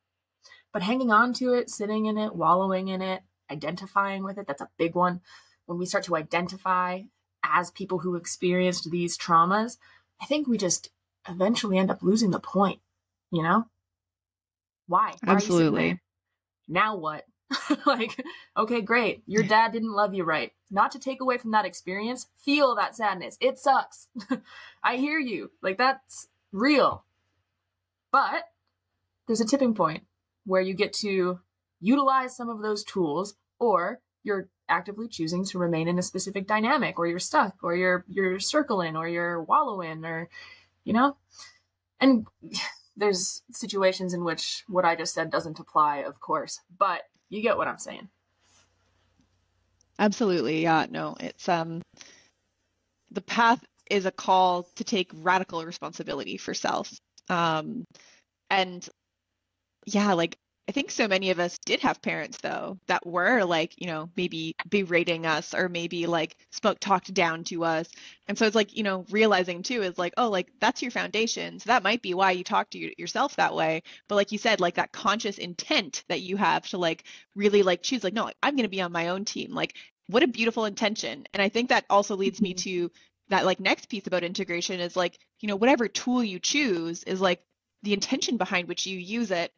But hanging on to it, sitting in it, wallowing in it, identifying with it, that's a big one. When we start to identify as people who experienced these traumas, I think we just eventually end up losing the point, you know? Why? Absolutely. Now what? Like, okay, great. Your dad didn't love you right. Not to take away from that experience, feel that sadness. It sucks. I hear you. Like, that's real. But there's a tipping point where you get to utilize some of those tools, or you're actively choosing to remain in a specific dynamic, or you're stuck, or you're circling, or you're wallowing, or, you know, and there's situations in which what I just said doesn't apply, of course, but you get what I'm saying. Absolutely. Yeah, no, it's, the path is a call to take radical responsibility for self. And yeah, like, I think so many of us did have parents, though, that were like, you know, maybe berating us or maybe like talked down to us. And so it's like, you know, realizing too is like, oh, like that's your foundation. So that might be why you talk to yourself that way. But like you said, like that conscious intent that you have to like really like choose, like, no, I'm going to be on my own team. Like, what a beautiful intention. And I think that also leads me to that like next piece about integration is like, you know, whatever tool you choose is like the intention behind which you use it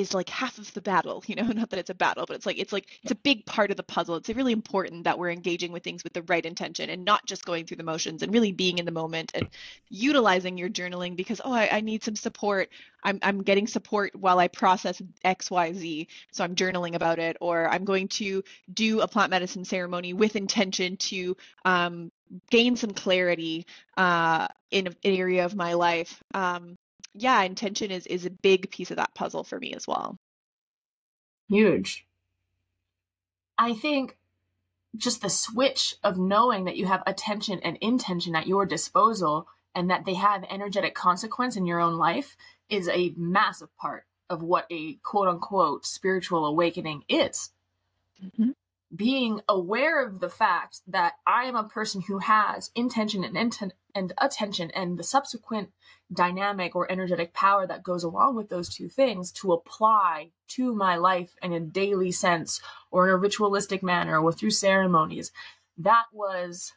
is like half of the battle, you know, not that it's a battle, but it's a big part of the puzzle. It's really important that we're engaging with things with the right intention and not just going through the motions and really being in the moment and utilizing your journaling because, oh, I need some support. I'm getting support while I process X, Y, Z. So I'm journaling about it, or I'm going to do a plant medicine ceremony with intention to gain some clarity in an area of my life. Yeah, intention is a big piece of that puzzle for me as well. Huge. I think just the switch of knowing that you have attention and intention at your disposal and that they have energetic consequence in your own life is a massive part of what a quote unquote spiritual awakening is. Mm-hmm. Being aware of the fact that I am a person who has intention and attention and the subsequent dynamic or energetic power that goes along with those two things to apply to my life in a daily sense or in a ritualistic manner or through ceremonies. That was,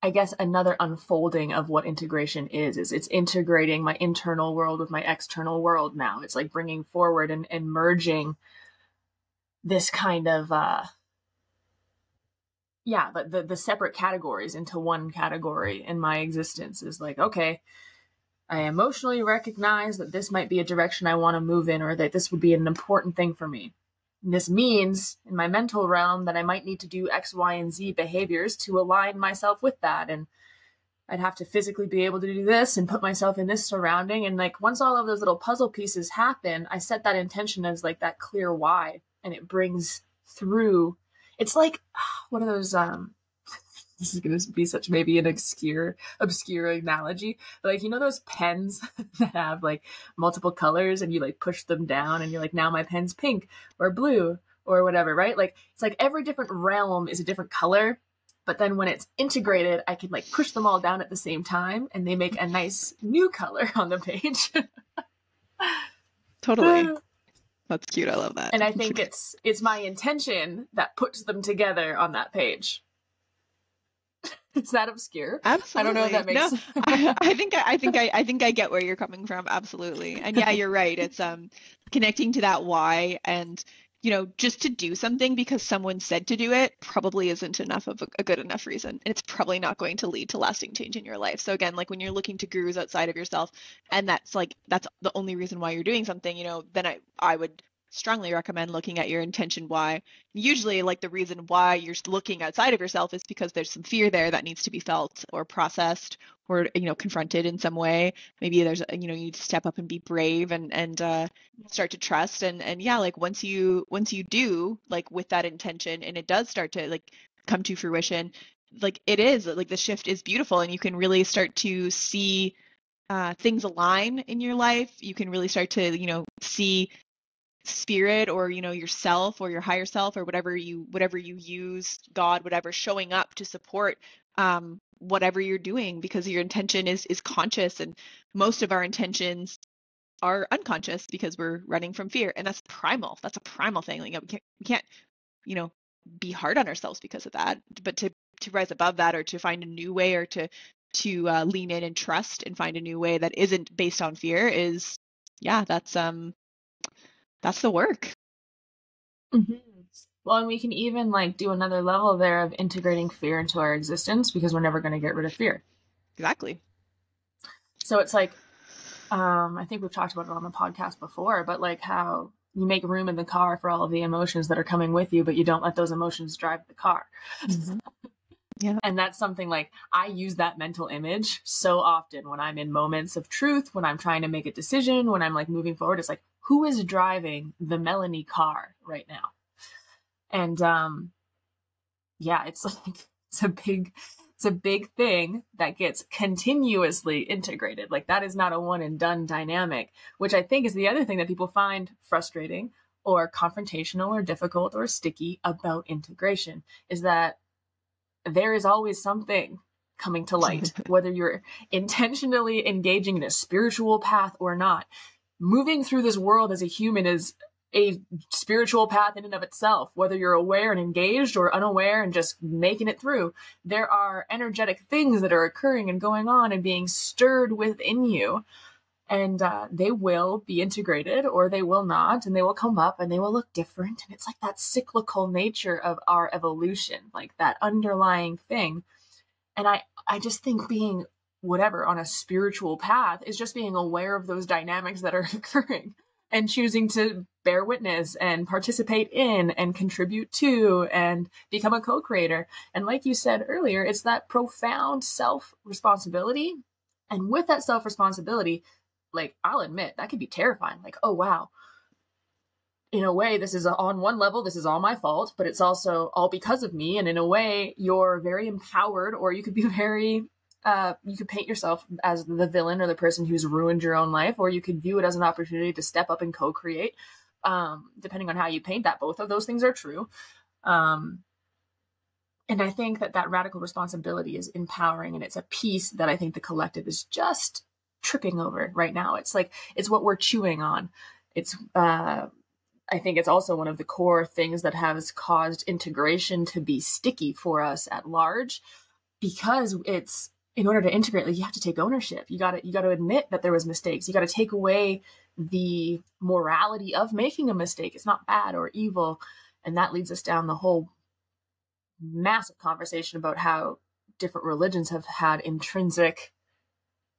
I guess, another unfolding of what integration is it's integrating my internal world with my external world now. It's like bringing forward and merging this kind of, the separate categories into one category in my existence is like, okay, I emotionally recognize that this might be a direction I want to move in, or that this would be an important thing for me. And this means in my mental realm that I might need to do X, Y, and Z behaviors to align myself with that. And I'd have to physically be able to do this and put myself in this surrounding. And like, once all of those little puzzle pieces happen, I set that intention as like that clear why. And it brings through, it's like one of those, this is going to be such maybe an obscure analogy, but like, you know, those pens that have like multiple colors and you like push them down and you're like, now my pen's pink or blue or whatever, right? Like, it's like every different realm is a different color. But then when it's integrated, I can like push them all down at the same time and they make a nice new color on the page. Totally. That's cute. I love that. And I think it's my intention that puts them together on that page. Is that obscure? Absolutely. I don't know if that makes sense. No, I think I get where you're coming from. Absolutely. And yeah, you're right. It's connecting to that why, and you know, just to do something because someone said to do it probably isn't enough of a good enough reason. And it's probably not going to lead to lasting change in your life. So again, like when you're looking to gurus outside of yourself and that's the only reason why you're doing something, you know, then I would strongly recommend looking at your intention why. Usually like the reason why you're looking outside of yourself is because there's some fear there that needs to be felt or processed or, you know, confronted in some way. Maybe there's, you know, you need to step up and be brave and start to trust. And yeah, like once you do like with that intention and it does start to like come to fruition, like it is like the shift is beautiful and you can really start to see things align in your life. You can really start to, you know, see spirit or, you know, yourself or your higher self or whatever you use, God, whatever, showing up to support whatever you're doing because your intention is conscious. And most of our intentions are unconscious because we're running from fear. And that's primal. That's a primal thing. Like, you know, we can't, you know, be hard on ourselves because of that, but to rise above that or to find a new way or to lean in and trust and find a new way that isn't based on fear is, yeah, that's the work. Mm-hmm. Well, and we can even like do another level there of integrating fear into our existence because we're never going to get rid of fear. Exactly. So it's like, I think we've talked about it on the podcast before, but like how you make room in the car for all of the emotions that are coming with you, but you don't let those emotions drive the car. Mm-hmm. Yeah. And that's something like I use that mental image so often when I'm in moments of truth, when I'm trying to make a decision, when I'm like moving forward, it's like, who is driving the Melanie car right now? And yeah, it's like it's a big thing that gets continuously integrated. Like that is not a one and done dynamic, which I think is the other thing that people find frustrating or confrontational or difficult or sticky about integration is that there is always something coming to light, whether you're intentionally engaging in a spiritual path or not. Moving through this world as a human is a spiritual path in and of itself, whether you're aware and engaged or unaware and just making it through. There are energetic things that are occurring and going on and being stirred within you. and they will be integrated or they will not, and they will come up and they will look different. And it's like that cyclical nature of our evolution, like that underlying thing. And I just think being whatever on a spiritual path is just being aware of those dynamics that are occurring and choosing to bear witness and participate in and contribute to and become a co-creator. And like you said earlier, it's that profound self-responsibility. And with that self-responsibility, like, I'll admit, that could be terrifying. Like, oh, wow. In a way, this is on one level, this is all my fault, but it's also all because of me. And in a way, you're very empowered, or you could be very, you could paint yourself as the villain or the person who's ruined your own life, or you could view it as an opportunity to step up and co-create. Depending on how you paint that, both of those things are true. And I think that that radical responsibility is empowering, and it's a piece that I think the collective is just tripping over right now. It's like, it's what we're chewing on. It's, I think it's also one of the core things that has caused integration to be sticky for us at large, because it's, in order to integrate, like, you have to take ownership. You got to admit that there was mistakes. You got to take away the morality of making a mistake. It's not bad or evil. And that leads us down the whole massive conversation about how different religions have had intrinsic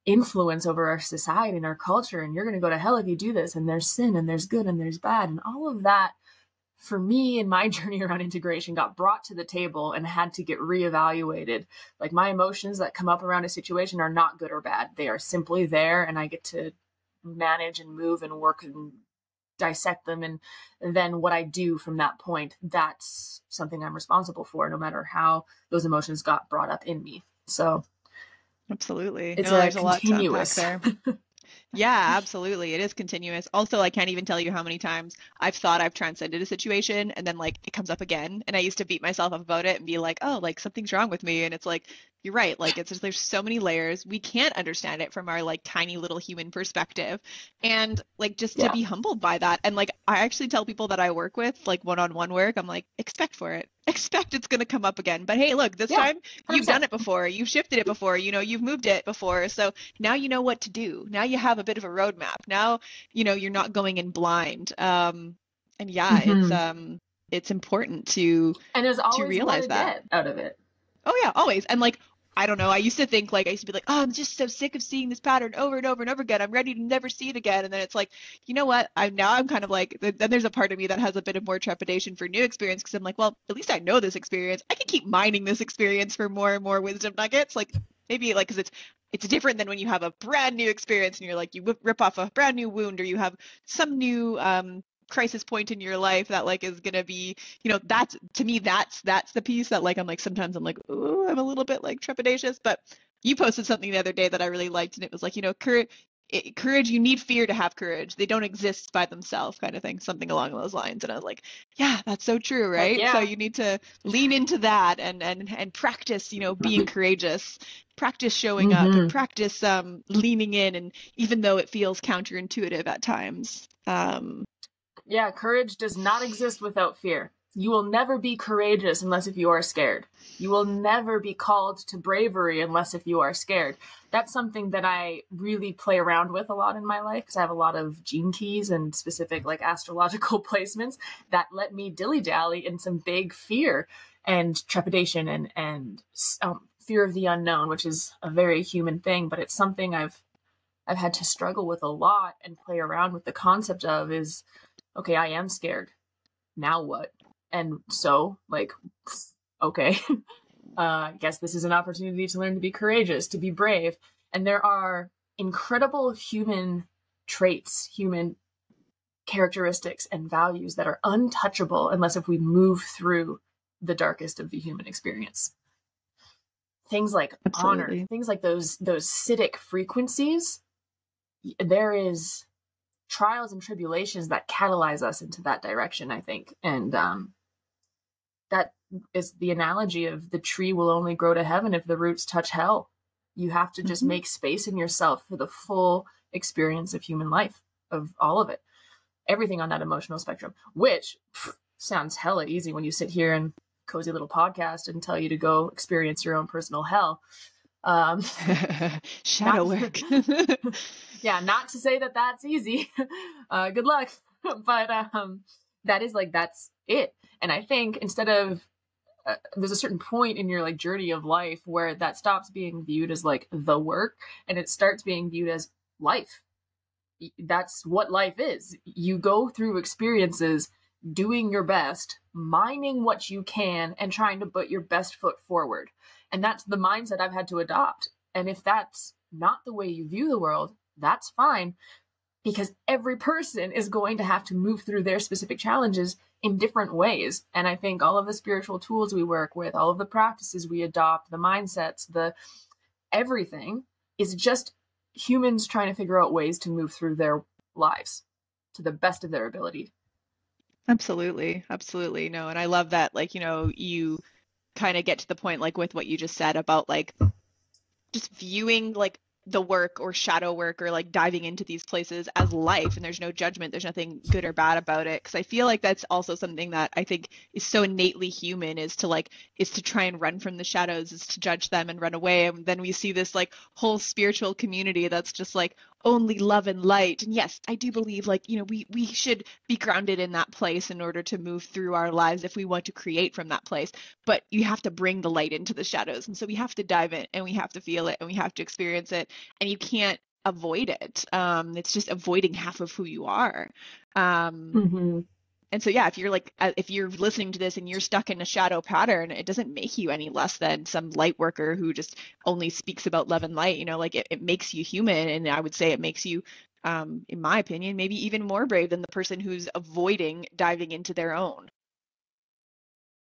influence over our society and our culture, and you're going to go to hell if you do this, and there's sin and there's good and there's bad, and all of that, for me, in my journey around integration, got brought to the table and had to get reevaluated. Like, my emotions that come up around a situation are not good or bad. They are simply there, and I get to manage and move and work and dissect them, and then what I do from that point, that's something I'm responsible for, no matter how those emotions got brought up in me. So absolutely, it's like continuous there. Yeah, absolutely. It is continuous. Also, I can't even tell you how many times I've thought I've transcended a situation, and then like it comes up again, and I used to beat myself up about it and be like, oh, like something's wrong with me. And it's like, you're right. Like, it's just, there's so many layers. We can't understand it from our like tiny little human perspective, and like just to be humbled by that. And like, I actually tell people that I work with, like one-on-one work, I'm like, expect for it. Expect it's going to come up again. But hey, look, this time you've done it before. You've shifted it before. You know, you've moved it before. So now you know what to do. Now you have a bit of a roadmap. Now, you know, you're not going in blind. And yeah, it's important to, and there's always to realize that out of it. Oh yeah, always. And like, I don't know, I used to think, like, I used to be like, oh, I'm just so sick of seeing this pattern over and over and over again. I'm ready to never see it again. And then it's like, you know what? I'm kind of like, then there's a part of me that has a bit of more trepidation for new experience, because I'm like, well, at least I know this experience. I can keep mining this experience for more and more wisdom nuggets. Like, maybe like, because it's different than when you have a brand new experience and you're like, you rip off a brand new wound, or you have some new crisis point in your life that like is going to be, you know, that's, to me, that's the piece that like, I'm like, sometimes I'm like, oh, I'm a little bit like trepidatious. But you posted something the other day that I really liked, and it was like, you know, courage, you need fear to have courage. They don't exist by themselves, kind of thing, something along those lines. And I was like, yeah, that's so true, right? Yeah. So you need to lean into that and practice, you know, being courageous, practice showing up, and practice leaning in. And even though it feels counterintuitive at times, yeah, courage does not exist without fear. You will never be courageous unless if you are scared. You will never be called to bravery unless if you are scared. That's something that I really play around with a lot in my life, because I have a lot of gene keys and specific like astrological placements that let me dilly-dally in some big fear and trepidation and fear of the unknown, which is a very human thing, but it's something I've had to struggle with a lot and play around with the concept of is, okay, I am scared. Now what? And so, like, okay, I guess this is an opportunity to learn to be courageous, to be brave. And there are incredible human traits, human characteristics and values that are untouchable unless if we move through the darkest of the human experience. Things like honor, things like those Siddhic frequencies, there is trials and tribulations that catalyze us into that direction, I think. And that is the analogy of the tree will only grow to heaven if the roots touch hell. You have to just make space in yourself for the full experience of human life, of all of it, everything on that emotional spectrum, which sounds hella easy when you sit here and cozy little podcast and tell you to go experience your own personal hell. Shadow work. Yeah, not to say that that's easy. Good luck. But that is like, that's it. And I think instead of, there's a certain point in your like journey of life where that stops being viewed as like the work and it starts being viewed as life. That's what life is. You go through experiences doing your best, mining what you can and trying to put your best foot forward. And that's the mindset I've had to adopt. And if that's not the way you view the world, that's fine, because every person is going to have to move through their specific challenges in different ways. And I think all of the spiritual tools we work with, all of the practices we adopt, the mindsets, the everything is just humans trying to figure out ways to move through their lives to the best of their ability. Absolutely. Absolutely. No. And I love that, like, you know, you kind of get to the point, like with what you just said about like just viewing like the work or shadow work or like diving into these places as life, and there's no judgment, there's nothing good or bad about it. Because I feel like that's also something that I think is so innately human, is to like, is to try and run from the shadows, is to judge them and run away. And then we see this like whole spiritual community that's just like only love and light. And yes, I do believe like, you know, we should be grounded in that place in order to move through our lives if we want to create from that place. But you have to bring the light into the shadows, and so we have to dive in and we have to feel it and we have to experience it. And you can't avoid it. It's just avoiding half of who you are. And so, yeah, if you're like, if you're listening to this and you're stuck in a shadow pattern, it doesn't make you any less than some light worker who just only speaks about love and light. You know, like it makes you human. And I would say it makes you, in my opinion, maybe even more brave than the person who's avoiding diving into their own.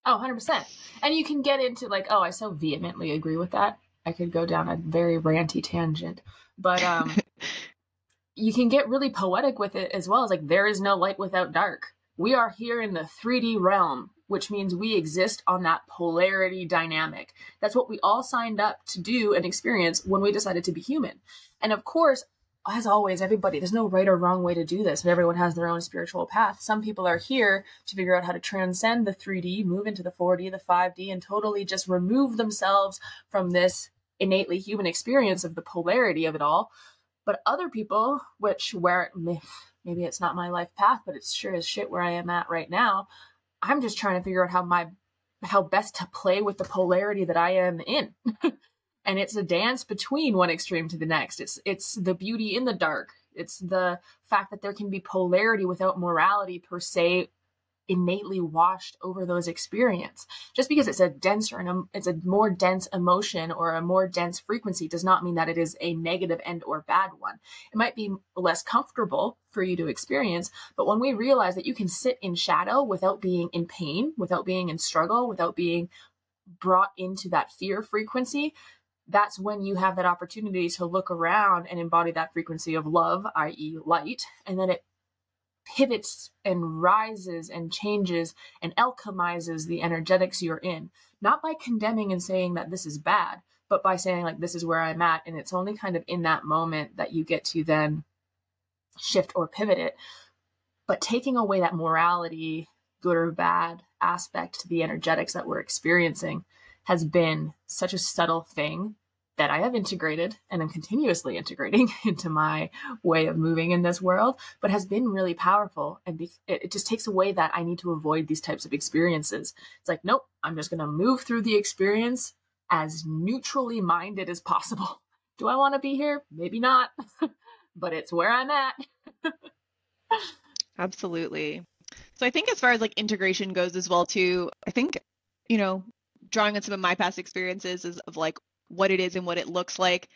Oh, 100%. And you can get into like, oh, I so vehemently agree with that. I could go down a very ranty tangent, but you can get really poetic with it as well. As like, there is no light without dark. We are here in the 3D realm, which means we exist on that polarity dynamic. That's what we all signed up to do and experience when we decided to be human. And of course, as always, everybody, there's no right or wrong way to do this, and everyone has their own spiritual path. Some people are here to figure out how to transcend the 3D, move into the 4D, the 5D, and totally just remove themselves from this innately human experience of the polarity of it all. But other people, which where maybe it's not my life path, but it's sure as shit where I am at right now, I'm just trying to figure out how best to play with the polarity that I am in. And it's a dance between one extreme to the next. It's the beauty in the dark. It's the fact that there can be polarity without morality per se innately washed over those experience. Just because it's a denser and it's a more dense emotion or a more dense frequency does not mean that it is a negative and or bad one. It might be less comfortable for you to experience, but when we realize that you can sit in shadow without being in pain, without being in struggle, without being brought into that fear frequency, that's when you have that opportunity to look around and embody that frequency of love, i.e. light, and then it pivots and rises and changes and alchemizes the energetics you're in, not by condemning and saying that this is bad, but by saying like, this is where I'm at. And it's only kind of in that moment that you get to then shift or pivot it, but taking away that morality, good or bad aspect to the energetics that we're experiencing has been such a subtle thing that I have integrated and I'm continuously integrating into my way of moving in this world, but has been really powerful. And it just takes away that I need to avoid these types of experiences. It's like, nope, I'm just going to move through the experience as neutrally minded as possible. Do I want to be here? Maybe not, but it's where I'm at. Absolutely. So I think as far as like integration goes as well too, I think, you know, drawing on some of my past experiences is of like what it is and what it looks like.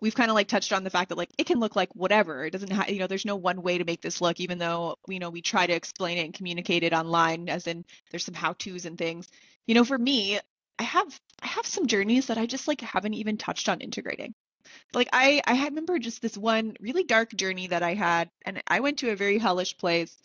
We've kind of like touched on the fact that like it can look like whatever. It doesn't have, you know, there's no one way to make this look, even though, you know, we try to explain it and communicate it online, as in there's some how-tos and things. You know, for me, I have some journeys that I just like haven't even touched on integrating. Like I remember just this one really dark journey that I had, and I went to a very hellish place.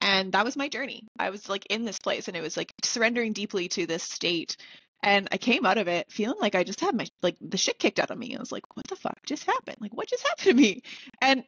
And that was my journey. I was like in this place and it was like surrendering deeply to this state. And I came out of it feeling like I just had my, like the shit kicked out of me. I was like, what the fuck just happened? Like, what just happened to me? And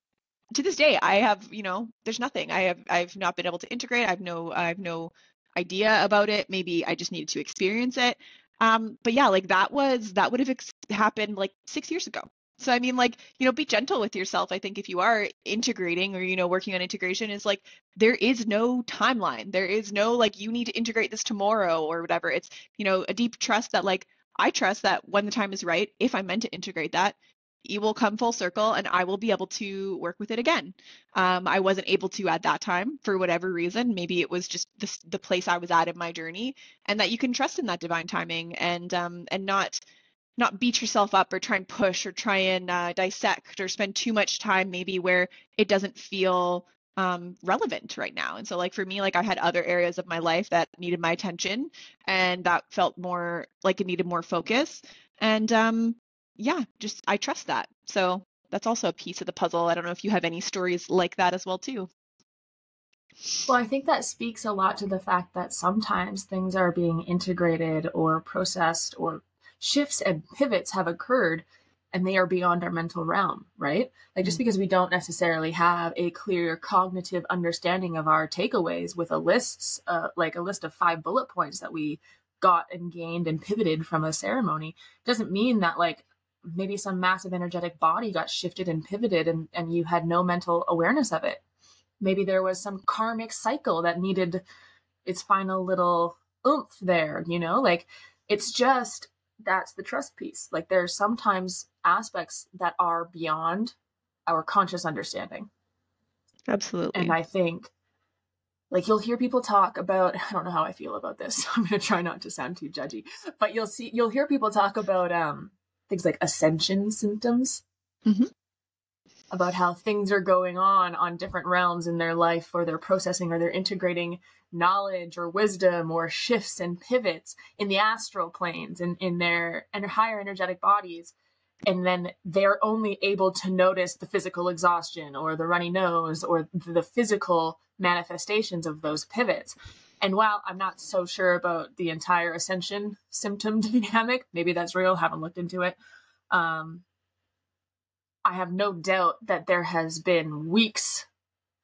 to this day, I have, you know, there's nothing. I've not been able to integrate. I have no idea about it. Maybe I just needed to experience it. But yeah, like that would have happened like 6 years ago. So I mean, like, you know, be gentle with yourself. I think if you are integrating or, you know, working on integration, is like, there is no timeline. There is no, like, you need to integrate this tomorrow or whatever. It's, you know, a deep trust that, like, I trust that when the time is right, if I'm meant to integrate that, it will come full circle and I will be able to work with it again. I wasn't able to at that time for whatever reason. Maybe it was just the place I was at in my journey, and that you can trust in that divine timing and not beat yourself up or try and push or try and dissect or spend too much time maybe where it doesn't feel relevant right now. And so, like, for me, like, I had other areas of my life that needed my attention and that felt more like it needed more focus. And yeah, just, I trust that. So that's also a piece of the puzzle. I don't know if you have any stories like that as well too. Well, I think that speaks a lot to the fact that sometimes things are being integrated or processed, or shifts and pivots have occurred and they are beyond our mental realm, right? Like, just because we don't necessarily have a clear cognitive understanding of our takeaways with a list of 5 bullet points that we got and gained and pivoted from a ceremony, doesn't mean that, like, maybe some massive energetic body got shifted and pivoted and you had no mental awareness of it. Maybe there was some karmic cycle that needed its final little oomph there, you know, like, it's just, that's the trust piece. Like, there's sometimes aspects that are beyond our conscious understanding. Absolutely. And I think, like, you'll hear people talk about, I don't know how I feel about this, so I'm going to try not to sound too judgy, but you'll hear people talk about, things like ascension symptoms, mm-hmm. about how things are going on different realms in their life, or they're processing, or they're integrating knowledge or wisdom or shifts and pivots in the astral planes and in their and higher energetic bodies. And then they're only able to notice the physical exhaustion or the runny nose or the physical manifestations of those pivots. And while I'm not so sure about the entire ascension symptom dynamic, maybe that's real, haven't looked into it. I have no doubt that there has been weeks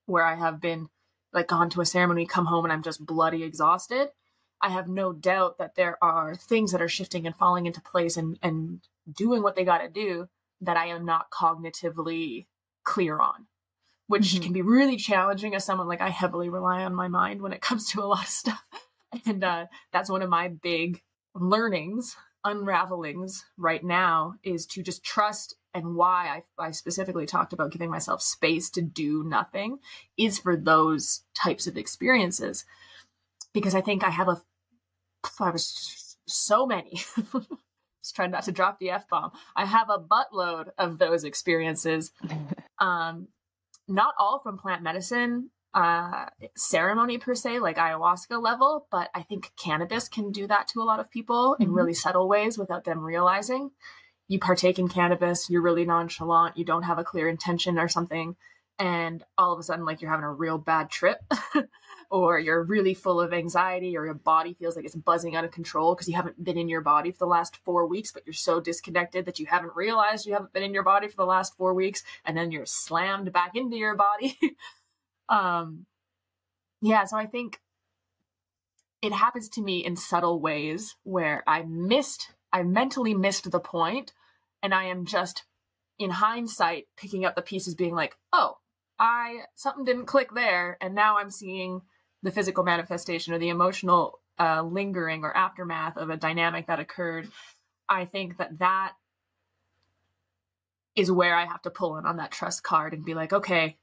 where I have been, like, gone to a ceremony, come home, and I'm just bloody exhausted. I have no doubt that there are things that are shifting and falling into place and doing what they got to do that I am not cognitively clear on, which mm-hmm. can be really challenging as someone, like, I heavily rely on my mind when it comes to a lot of stuff. And that's one of my big learnings, unravelings right now, is to just trust. And why I specifically talked about giving myself space to do nothing is for those types of experiences. Because I think I have so many, just trying not to drop the F-bomb. I have a buttload of those experiences. Not all from plant medicine ceremony per se, like ayahuasca level, but I think cannabis can do that to a lot of people mm-hmm. in really subtle ways without them realizing. You partake in cannabis, you're really nonchalant, you don't have a clear intention or something, and all of a sudden, like, you're having a real bad trip or you're really full of anxiety, or your body feels like it's buzzing out of control because you haven't been in your body for the last 4 weeks, but you're so disconnected that you haven't realized you haven't been in your body for the last 4 weeks, and then you're slammed back into your body. Yeah, so I think it happens to me in subtle ways where I mentally missed the point, and I am just, in hindsight, picking up the pieces, being like, oh, something didn't click there, and now I'm seeing the physical manifestation or the emotional lingering or aftermath of a dynamic that occurred. I think that is where I have to pull in on that trust card and be like, okay,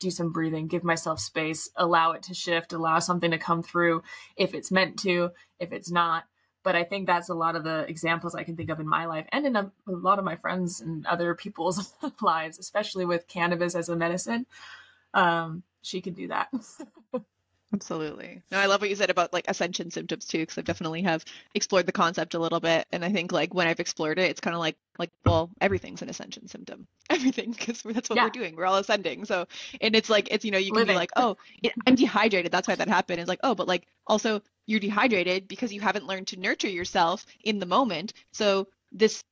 do some breathing, give myself space, allow it to shift, allow something to come through if it's meant to, if it's not. But I think that's a lot of the examples I can think of in my life and in a lot of my friends and other people's lives, especially with cannabis as a medicine. She can do that. Absolutely. No, I love what you said about, like, ascension symptoms too, because I definitely have explored the concept a little bit. And I think, like, when I've explored it, it's kind of like, well, everything's an ascension symptom, everything, because that's what we're doing. We're all ascending. So, and it's like, it's, you know, you can be like, oh, I'm dehydrated. That's why that happened. It's like, oh, but, like, also you're dehydrated because you haven't learned to nurture yourself in the moment. So this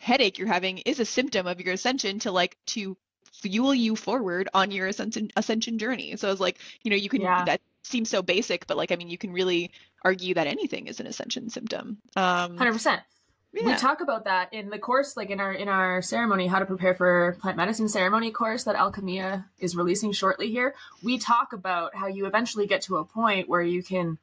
headache you're having is a symptom of your ascension to fuel you forward on your ascension journey. So it's like, you know, you can, that seems so basic, but like, I mean, you can really argue that anything is an ascension symptom. 100%. Yeah. We talk about that in the course, like in our ceremony, how to prepare for plant medicine ceremony course that Alchemia is releasing shortly here. We talk about how you eventually get to a point where you can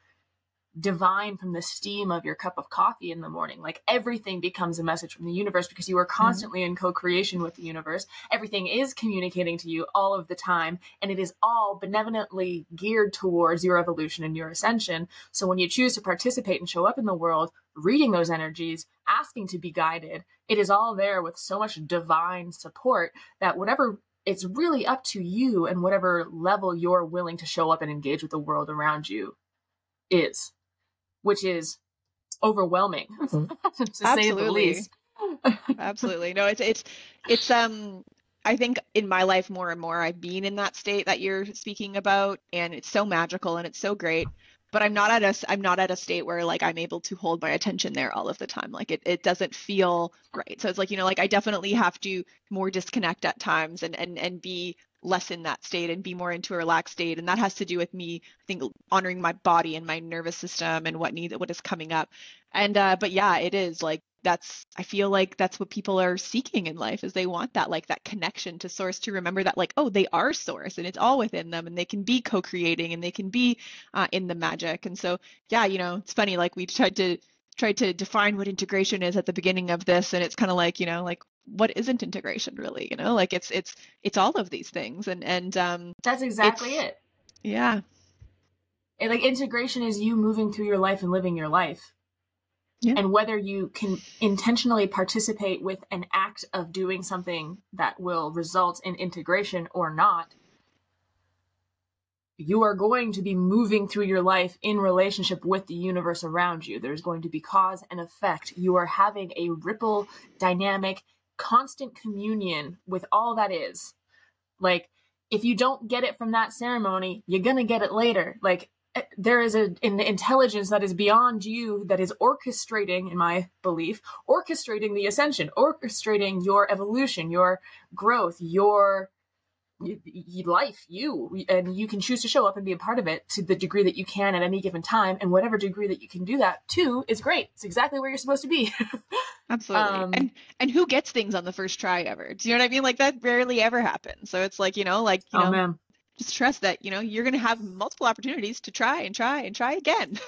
divine from the steam of your cup of coffee in the morning. Like everything becomes a message from the universe because you are constantly in co-creation with the universe. Everything is communicating to you all of the time, and it is all benevolently geared towards your evolution and your ascension. So when you choose to participate and show up in the world, reading those energies, asking to be guided, it is all there with so much divine support that whatever, it's really up to you and whatever level you're willing to show up and engage with the world around you is, which is overwhelming to say the least. Absolutely. No, it's I think in my life more and more I've been in that state that you're speaking about, and it's so magical and it's so great. But I'm not at a state where like I'm able to hold my attention there all of the time. Like it doesn't feel right. So it's like, you know, like I definitely have to more disconnect at times and be less in that state and be more into a relaxed state. And that has to do with me, I think, honoring my body and my nervous system and what is coming up. And but yeah, it is like I feel like that's what people are seeking in life, is they want that, like that connection to source, to remember that like, oh, they are source and it's all within them and they can be co-creating and they can be in the magic. And so, yeah, you know, it's funny, like we tried to define what integration is at the beginning of this. And it's kind of like, you know, like what isn't integration really, you know, like it's all of these things. And that's exactly it. Yeah. And like integration is you moving through your life and living your life. Yeah. And whether you can intentionally participate with an act of doing something that will result in integration or not, you are going to be moving through your life in relationship with the universe around you. There's going to be cause and effect. You are having a ripple, dynamic, constant communion with all that is. Like, if you don't get it from that ceremony, you're going to get it later. Like, there is an intelligence that is beyond you that is orchestrating, in my belief, orchestrating the ascension, orchestrating your evolution, your growth, your life, you. And you can choose to show up and be a part of it to the degree that you can at any given time. And whatever degree that you can do that to is great. It's exactly where you're supposed to be. Absolutely. And who gets things on the first try ever? Do you know what I mean? Like that rarely ever happens. So it's like, you know, like, you know, man. Just trust that, you know, you're going to have multiple opportunities to try and try and try again.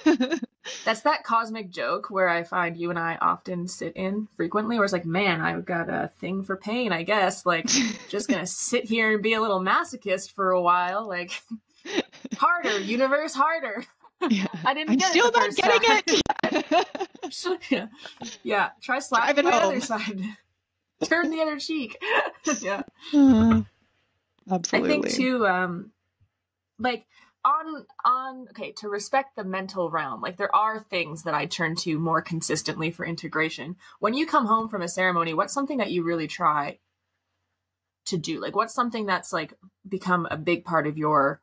That's that cosmic joke where I find you and I often sit in frequently, where it's like, man, I've got a thing for pain, I guess. Like, just going to sit here and be a little masochist for a while. Like, harder, universe, harder. Yeah. I'm still not getting it. Yeah. Yeah. Try slapping the other side. Turn the other cheek. Yeah. Absolutely. I think too, like okay, to respect the mental realm, like there are things that I turn to more consistently for integration. When you come home from a ceremony, what's something that you really try to do? Like what's something that's like become a big part of your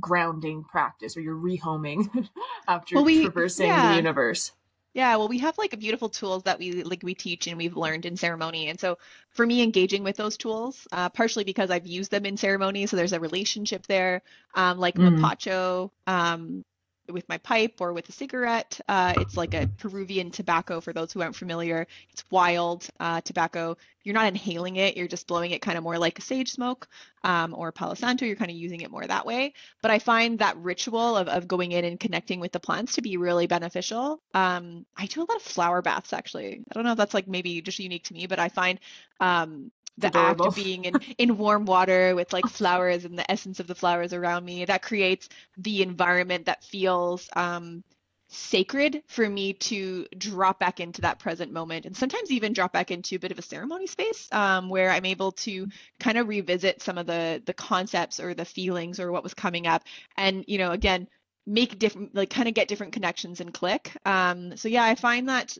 grounding practice or your rehoming after traversing the universe? Yeah, well, we have like beautiful tools that we teach and we've learned in ceremony. And so for me, engaging with those tools, partially because I've used them in ceremony, so there's a relationship there, like mapacho with my pipe or with a cigarette. It's like a Peruvian tobacco, for those who aren't familiar. It's wild tobacco. You're not inhaling it. You're just blowing it kind of more like a sage smoke or Palo Santo. You're kind of using it more that way. But I find that ritual of going in and connecting with the plants to be really beneficial. I do a lot of flower baths, actually. I don't know if that's like maybe just unique to me, but I find the act of being in warm water with like flowers and the essence of the flowers around me, that creates the environment that feels sacred for me to drop back into that present moment, and sometimes even drop back into a bit of a ceremony space where I'm able to kind of revisit some of the concepts or the feelings or what was coming up, and, you know, again, make different, like kind of get different connections and click. So yeah, I find that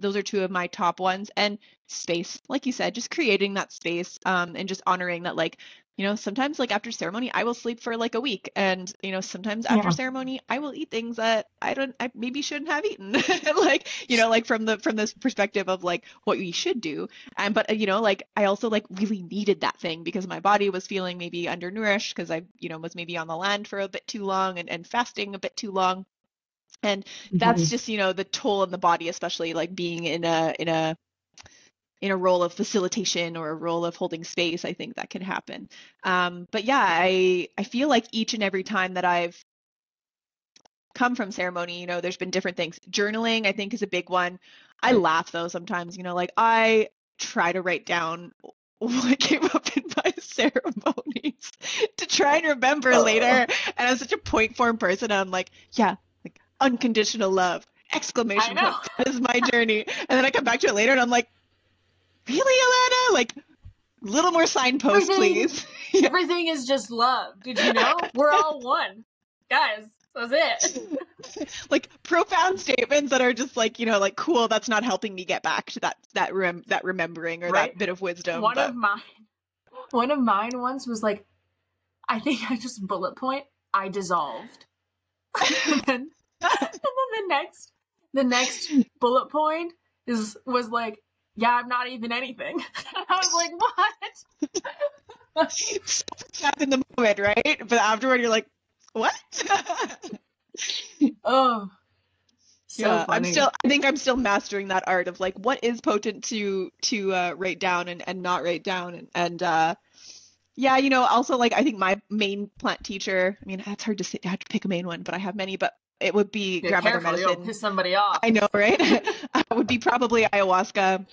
those are two of my top ones, and space, like you said, just creating that space and just honoring that, like You know, sometimes like after ceremony, I will sleep for like a week. And, you know, sometimes after ceremony, I will eat things that I maybe shouldn't have eaten. Like, you know, like from this perspective of like what we should do. And, but you know, like I also like really needed that thing because my body was feeling maybe undernourished because I, you know, was maybe on the land for a bit too long and fasting a bit too long. And that's just, you know, the toll on the body, especially like being in a role of facilitation or a role of holding space. I think that can happen. But yeah, I feel like each and every time that I've come from ceremony, you know, there's been different things. Journaling, I think, is a big one. I laugh though sometimes, you know, like I try to write down what came up in my ceremonies to try and remember later. And I'm such a point form person. I'm like, yeah, like unconditional love, exclamation point. That is my journey. And then I come back to it later and I'm like, really, Alana? Like, a little more signpost, please. Everything is just love. Did you know? We're all one. Guys, that's it. Like, profound statements that are just like, you know, like, cool, that's not helping me get back to that remembering or that bit of wisdom. One of mine once was like, I think I just bullet point, I dissolved. and then the next bullet point was like, yeah, I'm not even anything. I was like, what? Stop in the moment, right? But afterward, you're like, what? Oh, so yeah, funny. I think I'm still mastering that art of like, what is potent to write down and not write down. And yeah, you know, also like, I think my main plant teacher, I mean, that's hard to say, I have to pick a main one, but I have many, but it would be grandmother medicine. You'll piss somebody off. I know, right? It would be probably ayahuasca.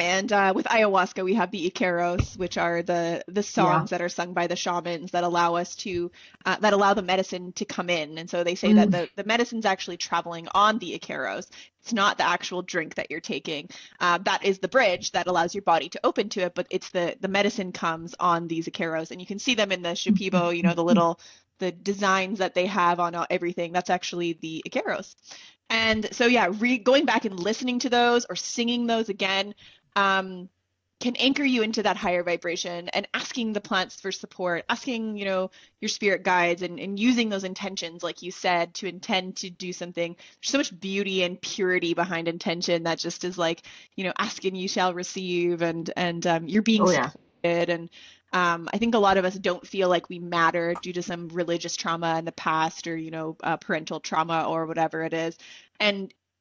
And with ayahuasca, we have the Icaros, which are the songs that are sung by the shamans that allow us to, that allow the medicine to come in. And so they say that the medicine's actually traveling on the Icaros. It's not the actual drink that you're taking. That is the bridge that allows your body to open to it, but it's the medicine comes on these Icaros. And you can see them in the Shipibo, you know, the designs that they have on everything. That's actually the Icaros. And so, yeah, going back and listening to those or singing those again can anchor you into that higher vibration, and asking the plants for support, asking, you know, your spirit guides and using those intentions, like you said, to intend to do something. There's so much beauty and purity behind intention that just is like, you know, ask and you shall receive, and you're being supported. And I think a lot of us don't feel like we matter due to some religious trauma in the past, or, you know, parental trauma or whatever it is.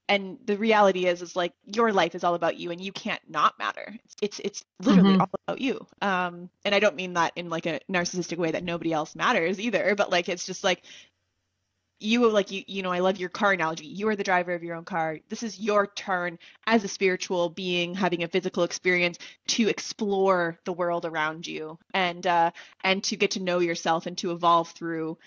And the reality is like your life is all about you, and you can't not matter. It's literally all about you. And I don't mean that in like a narcissistic way that nobody else matters either, but like, it's just like you, like, you know, I love your car analogy. You are the driver of your own car. This is your turn as a spiritual being having a physical experience to explore the world around you, and to get to know yourself and to evolve through.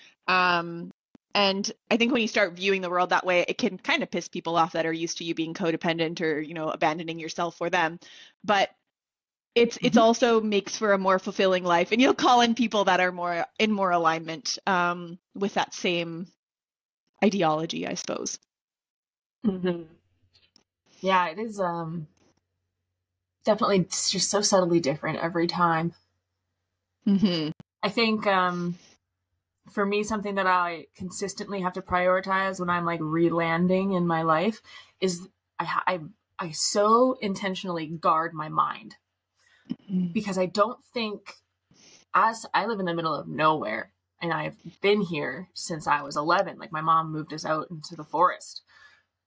And I think when you start viewing the world that way, it can kind of piss people off that are used to you being codependent or, you know, abandoning yourself for them. But it's also makes for a more fulfilling life, and you'll call in people that are more in more alignment with that same ideology, I suppose. Yeah, it is definitely just so subtly different every time. I think for me, something that I consistently have to prioritize when I'm like re-landing in my life is I so intentionally guard my mind, because I don't think, as I live in the middle of nowhere, and I've been here since I was 11. Like, my mom moved us out into the forest.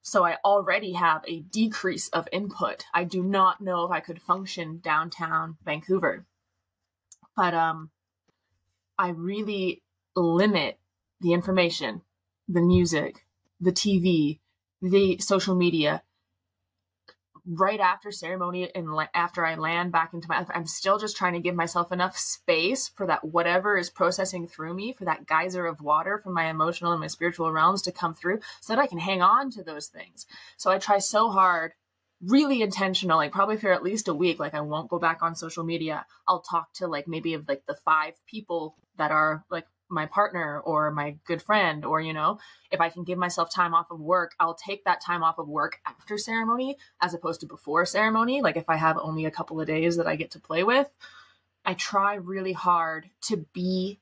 So I already have a decrease of input. I do not know if I could function downtown Vancouver. But I really limit the information, the music, the TV, the social media. Right after ceremony and after I land back into my life, I'm still just trying to give myself enough space for that whatever is processing through me, for that geyser of water from my emotional and my spiritual realms to come through, so that I can hang on to those things. So I try so hard, really intentional, like probably for at least a week, like I won't go back on social media. I'll talk to like maybe of like the 5 people that are like my partner or my good friend, or, you know, if I can give myself time off of work, I'll take that time off of work after ceremony as opposed to before ceremony. Like if I have only a couple of days that I get to play with, I try really hard to be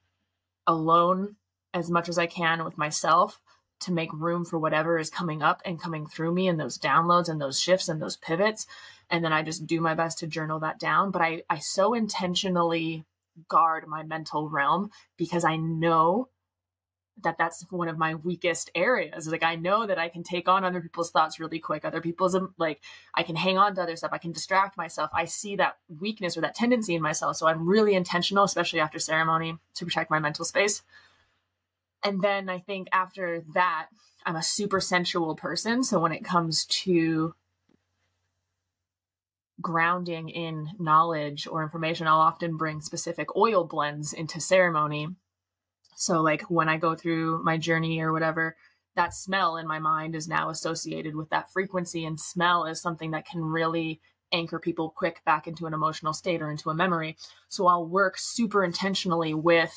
alone as much as I can with myself to make room for whatever is coming up and coming through me and those downloads and those shifts and those pivots. And then I just do my best to journal that down. But I so intentionally guard my mental realm because I know that that's one of my weakest areas. Like, I know that I can take on other people's thoughts really quick. Other people's, like, I can hang on to other stuff. I can distract myself. I see that weakness or that tendency in myself. So I'm really intentional, especially after ceremony, to protect my mental space. And then I think after that, I'm a super sensual person. So when it comes to grounding in knowledge or information, I'll often bring specific oil blends into ceremony. So like when I go through my journey or whatever, that smell in my mind is now associated with that frequency, and smell is something that can really anchor people quick back into an emotional state or into a memory. So I'll work super intentionally with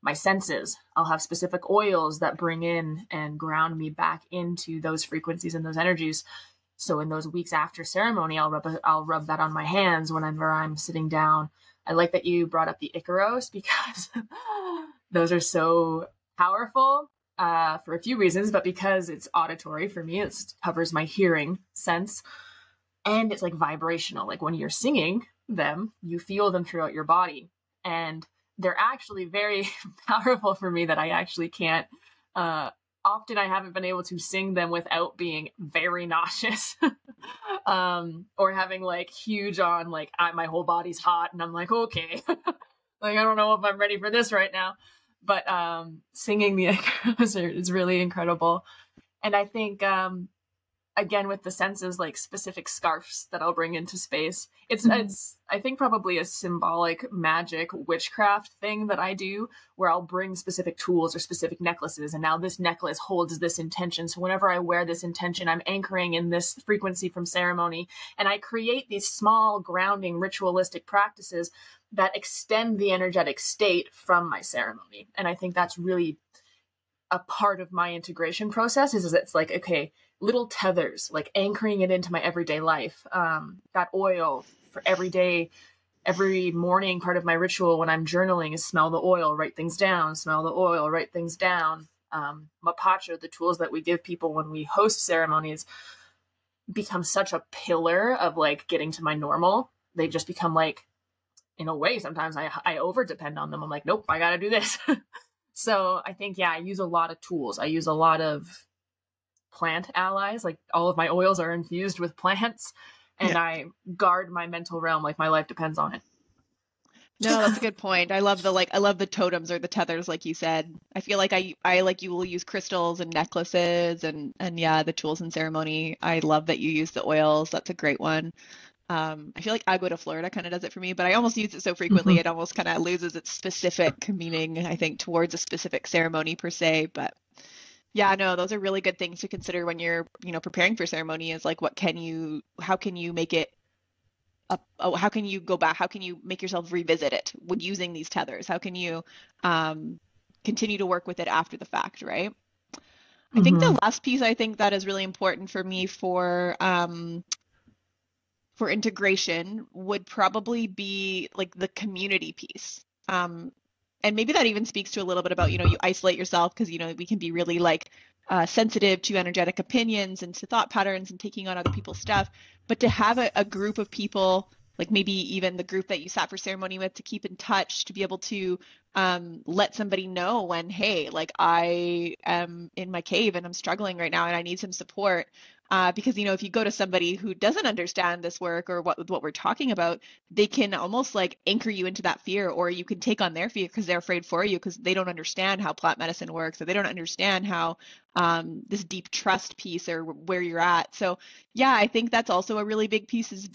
my senses. I'll have specific oils that bring in and ground me back into those frequencies and those energies. So in those weeks after ceremony, I'll rub that on my hands whenever I'm sitting down. I like that you brought up the Icaros because those are so powerful for a few reasons, but because it's auditory for me, it covers my hearing sense. And it's like vibrational. Like when you're singing them, you feel them throughout your body. And they're actually very powerful for me that I actually can't, often I haven't been able to sing them without being very nauseous or having like huge on, like my whole body's hot and I'm like, okay, like, I don't know if I'm ready for this right now, but singing the Icaros is really incredible. And I think, again, with the senses, like specific scarves that I'll bring into space. It's I think probably a symbolic magic witchcraft thing that I do where I'll bring specific tools or specific necklaces. And now this necklace holds this intention. So whenever I wear this intention, I'm anchoring in this frequency from ceremony. And I create these small grounding ritualistic practices that extend the energetic state from my ceremony. And I think that's really a part of my integration process is it's like, okay, little tethers, like anchoring it into my everyday life. That oil for every day, every morning, part of my ritual when I'm journaling is smell the oil, write things down, smell the oil, write things down. Mapacho, the tools that we give people when we host ceremonies, become such a pillar of like getting to my normal. They just become like, in a way, sometimes I over depend on them. I'm like, nope, I got to do this. So I think, yeah, I use a lot of tools. I use a lot of plant allies. Like all of my oils are infused with plants, and yeah. I guard my mental realm like my life depends on it. No, that's a good point. I love the totems or the tethers, like you said. I feel like I like you will use crystals and necklaces and yeah, the tools in ceremony. I love that you use the oils. That's a great one. I feel like Agua de Florida kind of does it for me, but I almost use it so frequently, It almost kind of loses its specific meaning, I think, towards a specific ceremony per se. But yeah, no, those are really good things to consider when you're, preparing for ceremony is like, how can you make it up? Oh, how can you go back? How can you make yourself revisit it with using these tethers? How can you continue to work with it after the fact, right? I think the last piece I think that is really important for me for integration would probably be like the community piece. And maybe that even speaks to a little bit about, you isolate yourself because, we can be really like sensitive to energetic opinions and to thought patterns and taking on other people's stuff. But to have a group of people, like maybe even the group that you sat for ceremony with, to keep in touch, to be able to let somebody know when, hey, like I am in my cave and I'm struggling right now and I need some support. Because, if you go to somebody who doesn't understand this work or what we're talking about, they can almost like anchor you into that fear, or you can take on their fear because they're afraid for you because they don't understand how plant medicine works, or they don't understand how this deep trust piece or where you're at. So, yeah, I think that's also a really big piece is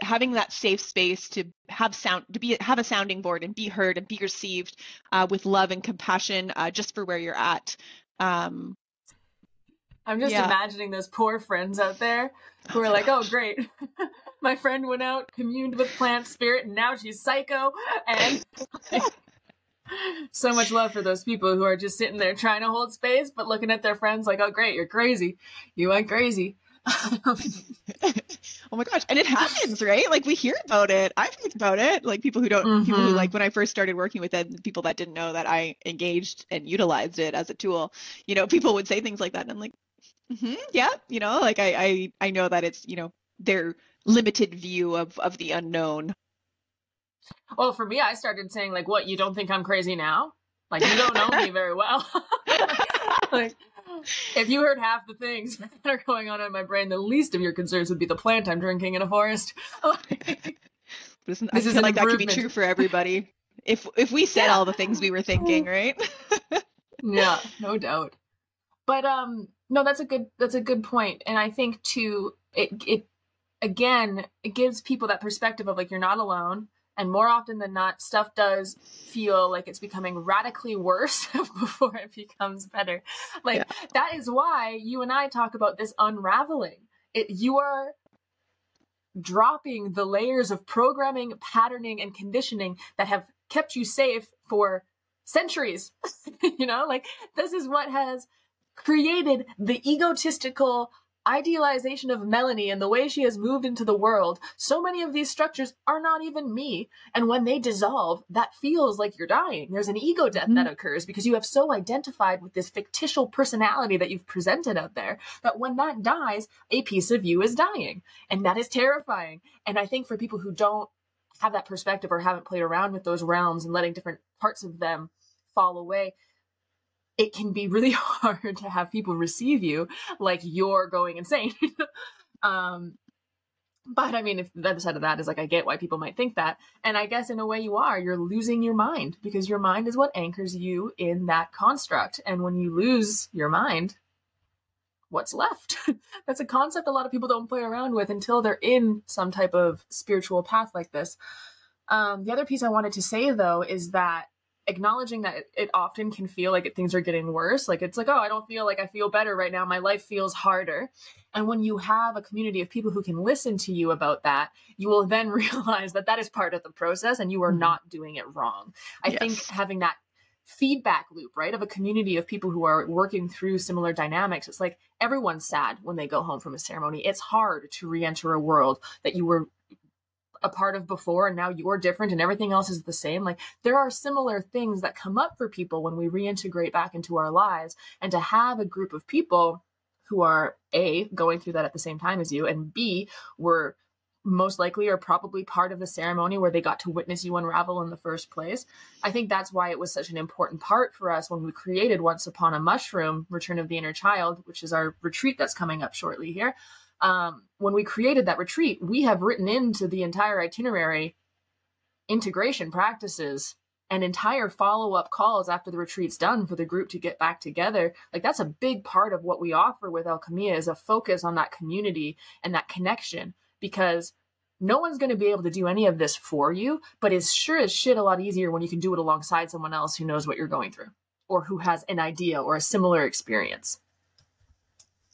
having that safe space to have a sounding board and be heard and be received with love and compassion just for where you're at. I'm just imagining those poor friends out there who are like, oh, great. My friend went out, communed with plant spirit, and now she's psycho. And so much love for those people who are just sitting there trying to hold space, but looking at their friends like, oh, great, you're crazy. You went crazy. Oh my gosh. And it happens, right? Like, we hear about it. I've heard about it. Like, people who don't, people who, like, when I first started working with it, people that didn't know that I engaged and utilized it as a tool, you know, people would say things like that. And I'm like, yeah, you know, like, I know that it's, you know, their limited view of the unknown. Well, for me, I started saying, like, what, you don't think I'm crazy now? Like, you don't know me very well. Like, if you heard half the things that are going on in my brain, the least of your concerns would be the plant I'm drinking in a forest. Listen, I feel like that could be true for everybody. If we said all the things we were thinking, right? Yeah, no doubt. But no, that's a good point. And I think too, it gives people that perspective of, like, you're not alone. And more often than not, stuff does feel like it's becoming radically worse before it becomes better. Like, that is why you and I talk about this unraveling. You are dropping the layers of programming, patterning, and conditioning that have kept you safe for centuries. You know, like, this is what has created the egotistical idealization of Melanie and the way she has moved into the world. So many of these structures are not even me. And when they dissolve, that feels like you're dying. There's an ego death that occurs because you have so identified with this fictitial personality that you've presented out there, that when that dies, a piece of you is dying. And that is terrifying. And I think for people who don't have that perspective or haven't played around with those realms and letting different parts of them fall away, it can be really hard to have people receive you like you're going insane. But I mean, if the other side of that is, like, I get why people might think that. And I guess in a way you are, you're losing your mind, because your mind is what anchors you in that construct. And when you lose your mind, what's left? That's a concept a lot of people don't play around with until they're in some type of spiritual path like this. The other piece I wanted to say, though, is that acknowledging that it often can feel like things are getting worse. Like, it's like, oh, I don't feel like I feel better right now. My life feels harder. And when you have a community of people who can listen to you about that, you will then realize that that is part of the process and you are not doing it wrong. I think having that feedback loop, right, of a community of people who are working through similar dynamics, it's like everyone's sad when they go home from a ceremony. It's hard to re-enter a world that you were a part of before, and now you're different and everything else is the same. Like, there are similar things that come up for people when we reintegrate back into our lives, and to have a group of people who are A, going through that at the same time as you, and B, were most likely or probably part of the ceremony where they got to witness you unravel in the first place. I think that's why it was such an important part for us when we created Once Upon a Mushroom, Return of the Inner Child, which is our retreat that's coming up shortly here. When we created that retreat, we have written into the entire itinerary integration practices and entire follow-up calls after the retreat's done for the group to get back together. Like, that's a big part of what we offer with Alchemia, is a focus on that community and that connection, because no one's going to be able to do any of this for you, but it's sure as shit a lot easier when you can do it alongside someone else who knows what you're going through or who has an idea or a similar experience.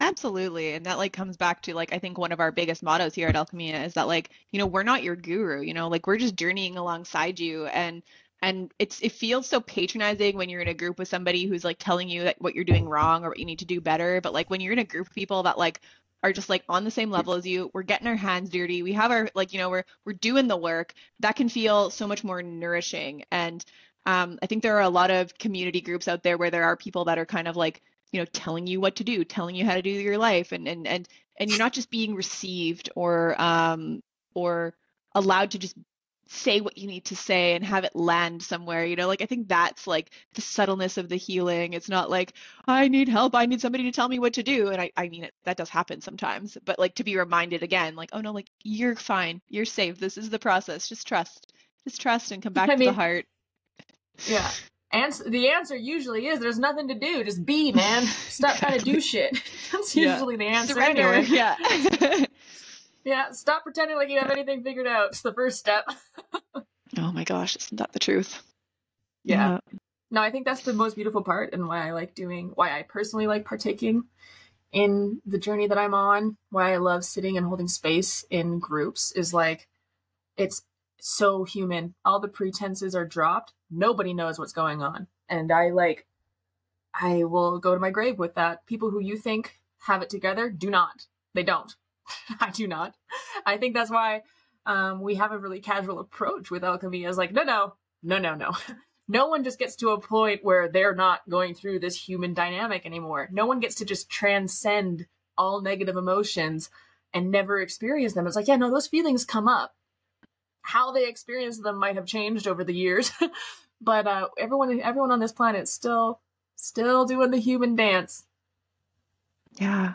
Absolutely. And that, like, comes back to, like, I think one of our biggest mottos here at Alchemia is that, like, you know, we're not your guru, you know, like, we're just journeying alongside you. And it feels so patronizing when you're in a group with somebody who's, like, telling you that what you're doing wrong or what you need to do better. But, like, when you're in a group of people that, like, are just, like, on the same level as you, we're getting our hands dirty, we have our, like, you know, we're doing the work, that can feel so much more nourishing. And I think there are a lot of community groups out there where there are people that are kind of, like, you know, telling you what to do, telling you how to do your life, and you're not just being received or allowed to just say what you need to say and have it land somewhere, you know, like, I think that's, like, the subtleness of the healing. It's not like, I need help, I need somebody to tell me what to do. And I mean, that does happen sometimes, but, like, to be reminded again, like, oh no, like, you're fine, you're safe. This is the process. Just trust and come back to the heart. Yeah. And the answer usually is there's nothing to do. Just be, man. Stop trying to do shit. That's usually the answer. Surrender. Anyway. Yeah. Yeah. Stop pretending like you have anything figured out. It's the first step. Oh my gosh. Isn't that the truth? Yeah. No, I think that's the most beautiful part, and why I personally like partaking in the journey that I'm on, why I love sitting and holding space in groups, is, like, it's so human. All the pretenses are dropped. Nobody knows what's going on. And I will go to my grave with that. People who you think have it together do not. They don't. I do not. I think that's why we have a really casual approach with Alchemia. It's like, no. No one just gets to a point where they're not going through this human dynamic anymore. No one gets to just transcend all negative emotions and never experience them. It's like, yeah, no, those feelings come up. How they experience them might have changed over the years, but everyone on this planet is still doing the human dance. Yeah.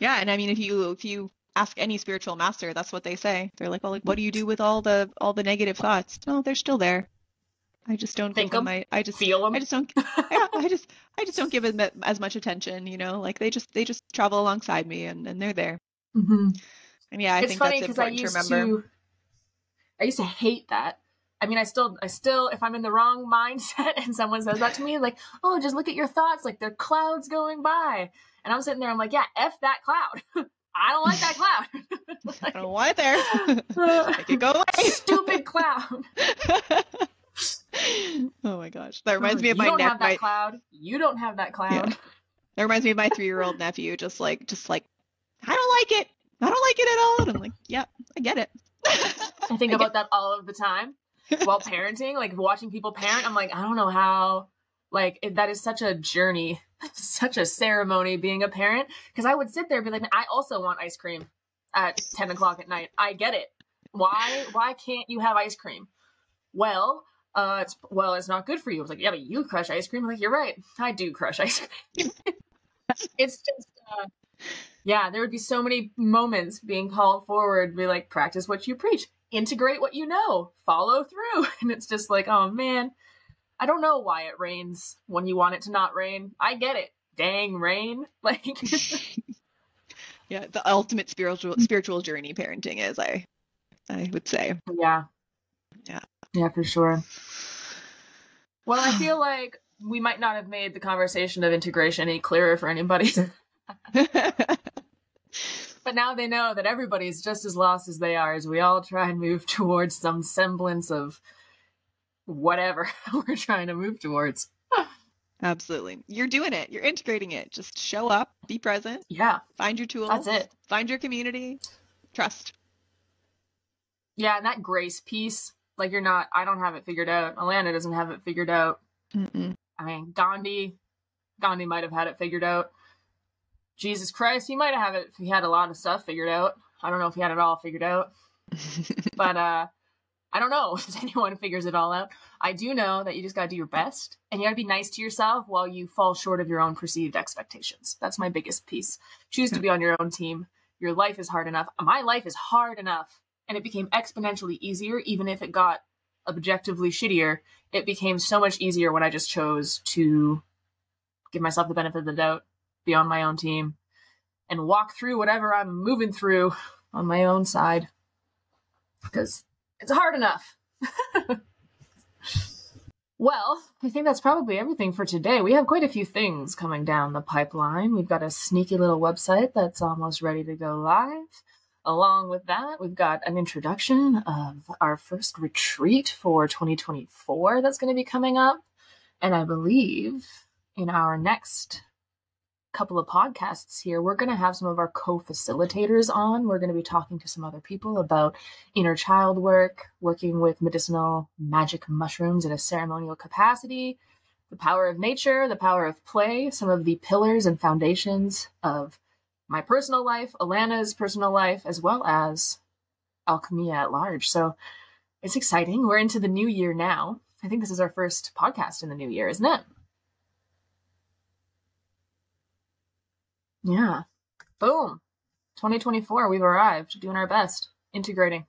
And I mean, if you ask any spiritual master, that's what they say. They're like, "Well, like, what do you do with all the negative thoughts?" No, they're still there. I just don't think give them. I just feel them. I just don't. Yeah, I just don't give them as much attention. You know, like they just travel alongside me, and they're there. Mm-hmm. And yeah, I think that's important to remember. I used to hate that. I mean, I still, if I'm in the wrong mindset and someone says that to me, like, "Oh, just look at your thoughts, like they're clouds going by," and I'm sitting there, I'm like, "Yeah, F that cloud." I don't like that cloud. Like, I don't want it there. Make it go away. Stupid cloud. Oh my gosh. That reminds me of my cloud. You don't have that cloud. Yeah. That reminds me of my 3-year-old nephew. Just like, I don't like it. I don't like it at all. And I'm like, yeah, I get it. I think about that all of the time while parenting, like watching people parent. I'm like, I don't know how, like, that is such a journey. Such a ceremony being a parent, because I would sit there and be like, I also want ice cream at 10 o'clock at night. I get it. Why can't you have ice cream? Well, it's not good for you. I was like, yeah, but you crush ice cream. I'm like, you're right. I do crush ice cream. It's just, there would be so many moments being called forward, be like, practice what you preach, integrate what you know, follow through. And it's just like, oh man. I don't know why it rains when you want it to not rain. I get it. Dang rain. Like, yeah, the ultimate spiritual journey parenting is, I would say. Yeah. Yeah, for sure. Well, I feel like we might not have made the conversation of integration any clearer for anybody. But now they know that everybody's just as lost as they are as we all try and move towards some semblance of whatever we're trying to move towards. Absolutely. You're doing it. You're integrating it. Just show up, be present. Yeah. Find your tools. That's it. Find your community. Trust. Yeah. And that grace piece, like I don't have it figured out. Alana doesn't have it figured out. Mm-mm. I mean, Gandhi might've had it figured out. Jesus Christ. He might've had it. He had a lot of stuff figured out. I don't know if he had it all figured out, but, I don't know if anyone figures it all out. I do know that you just got to do your best, and you got to be nice to yourself while you fall short of your own perceived expectations. That's my biggest piece. Choose to be on your own team. Your life is hard enough. My life is hard enough, and it became exponentially easier. Even if it got objectively shittier, it became so much easier when I just chose to give myself the benefit of the doubt, be on my own team, and walk through whatever I'm moving through on my own side. Because it's hard enough. Well, I think that's probably everything for today. We have quite a few things coming down the pipeline. We've got a sneaky little website that's almost ready to go live. Along with that, we've got an introduction of our first retreat for 2024 that's going to be coming up. And I believe in our next couple of podcasts here, we're going to have some of our co-facilitators on. We're going to be talking to some other people about inner child work, working with medicinal magic mushrooms in a ceremonial capacity, the power of nature, the power of play, some of the pillars and foundations of my personal life, Alana's personal life, as well as Alchemia at large. So it's exciting. We're into the new year now. I think this is our first podcast in the new year, isn't it? Yeah. Boom. 2024. We've arrived. Doing our best. Integrating.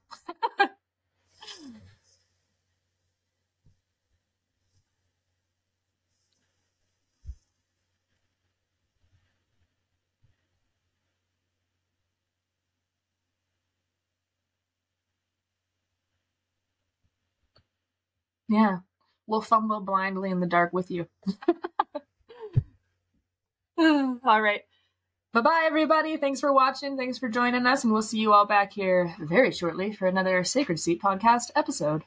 Yeah. We'll fumble blindly in the dark with you. All right. Bye-bye, everybody. Thanks for watching. Thanks for joining us. And we'll see you all back here very shortly for another Sacred Seat Podcast episode.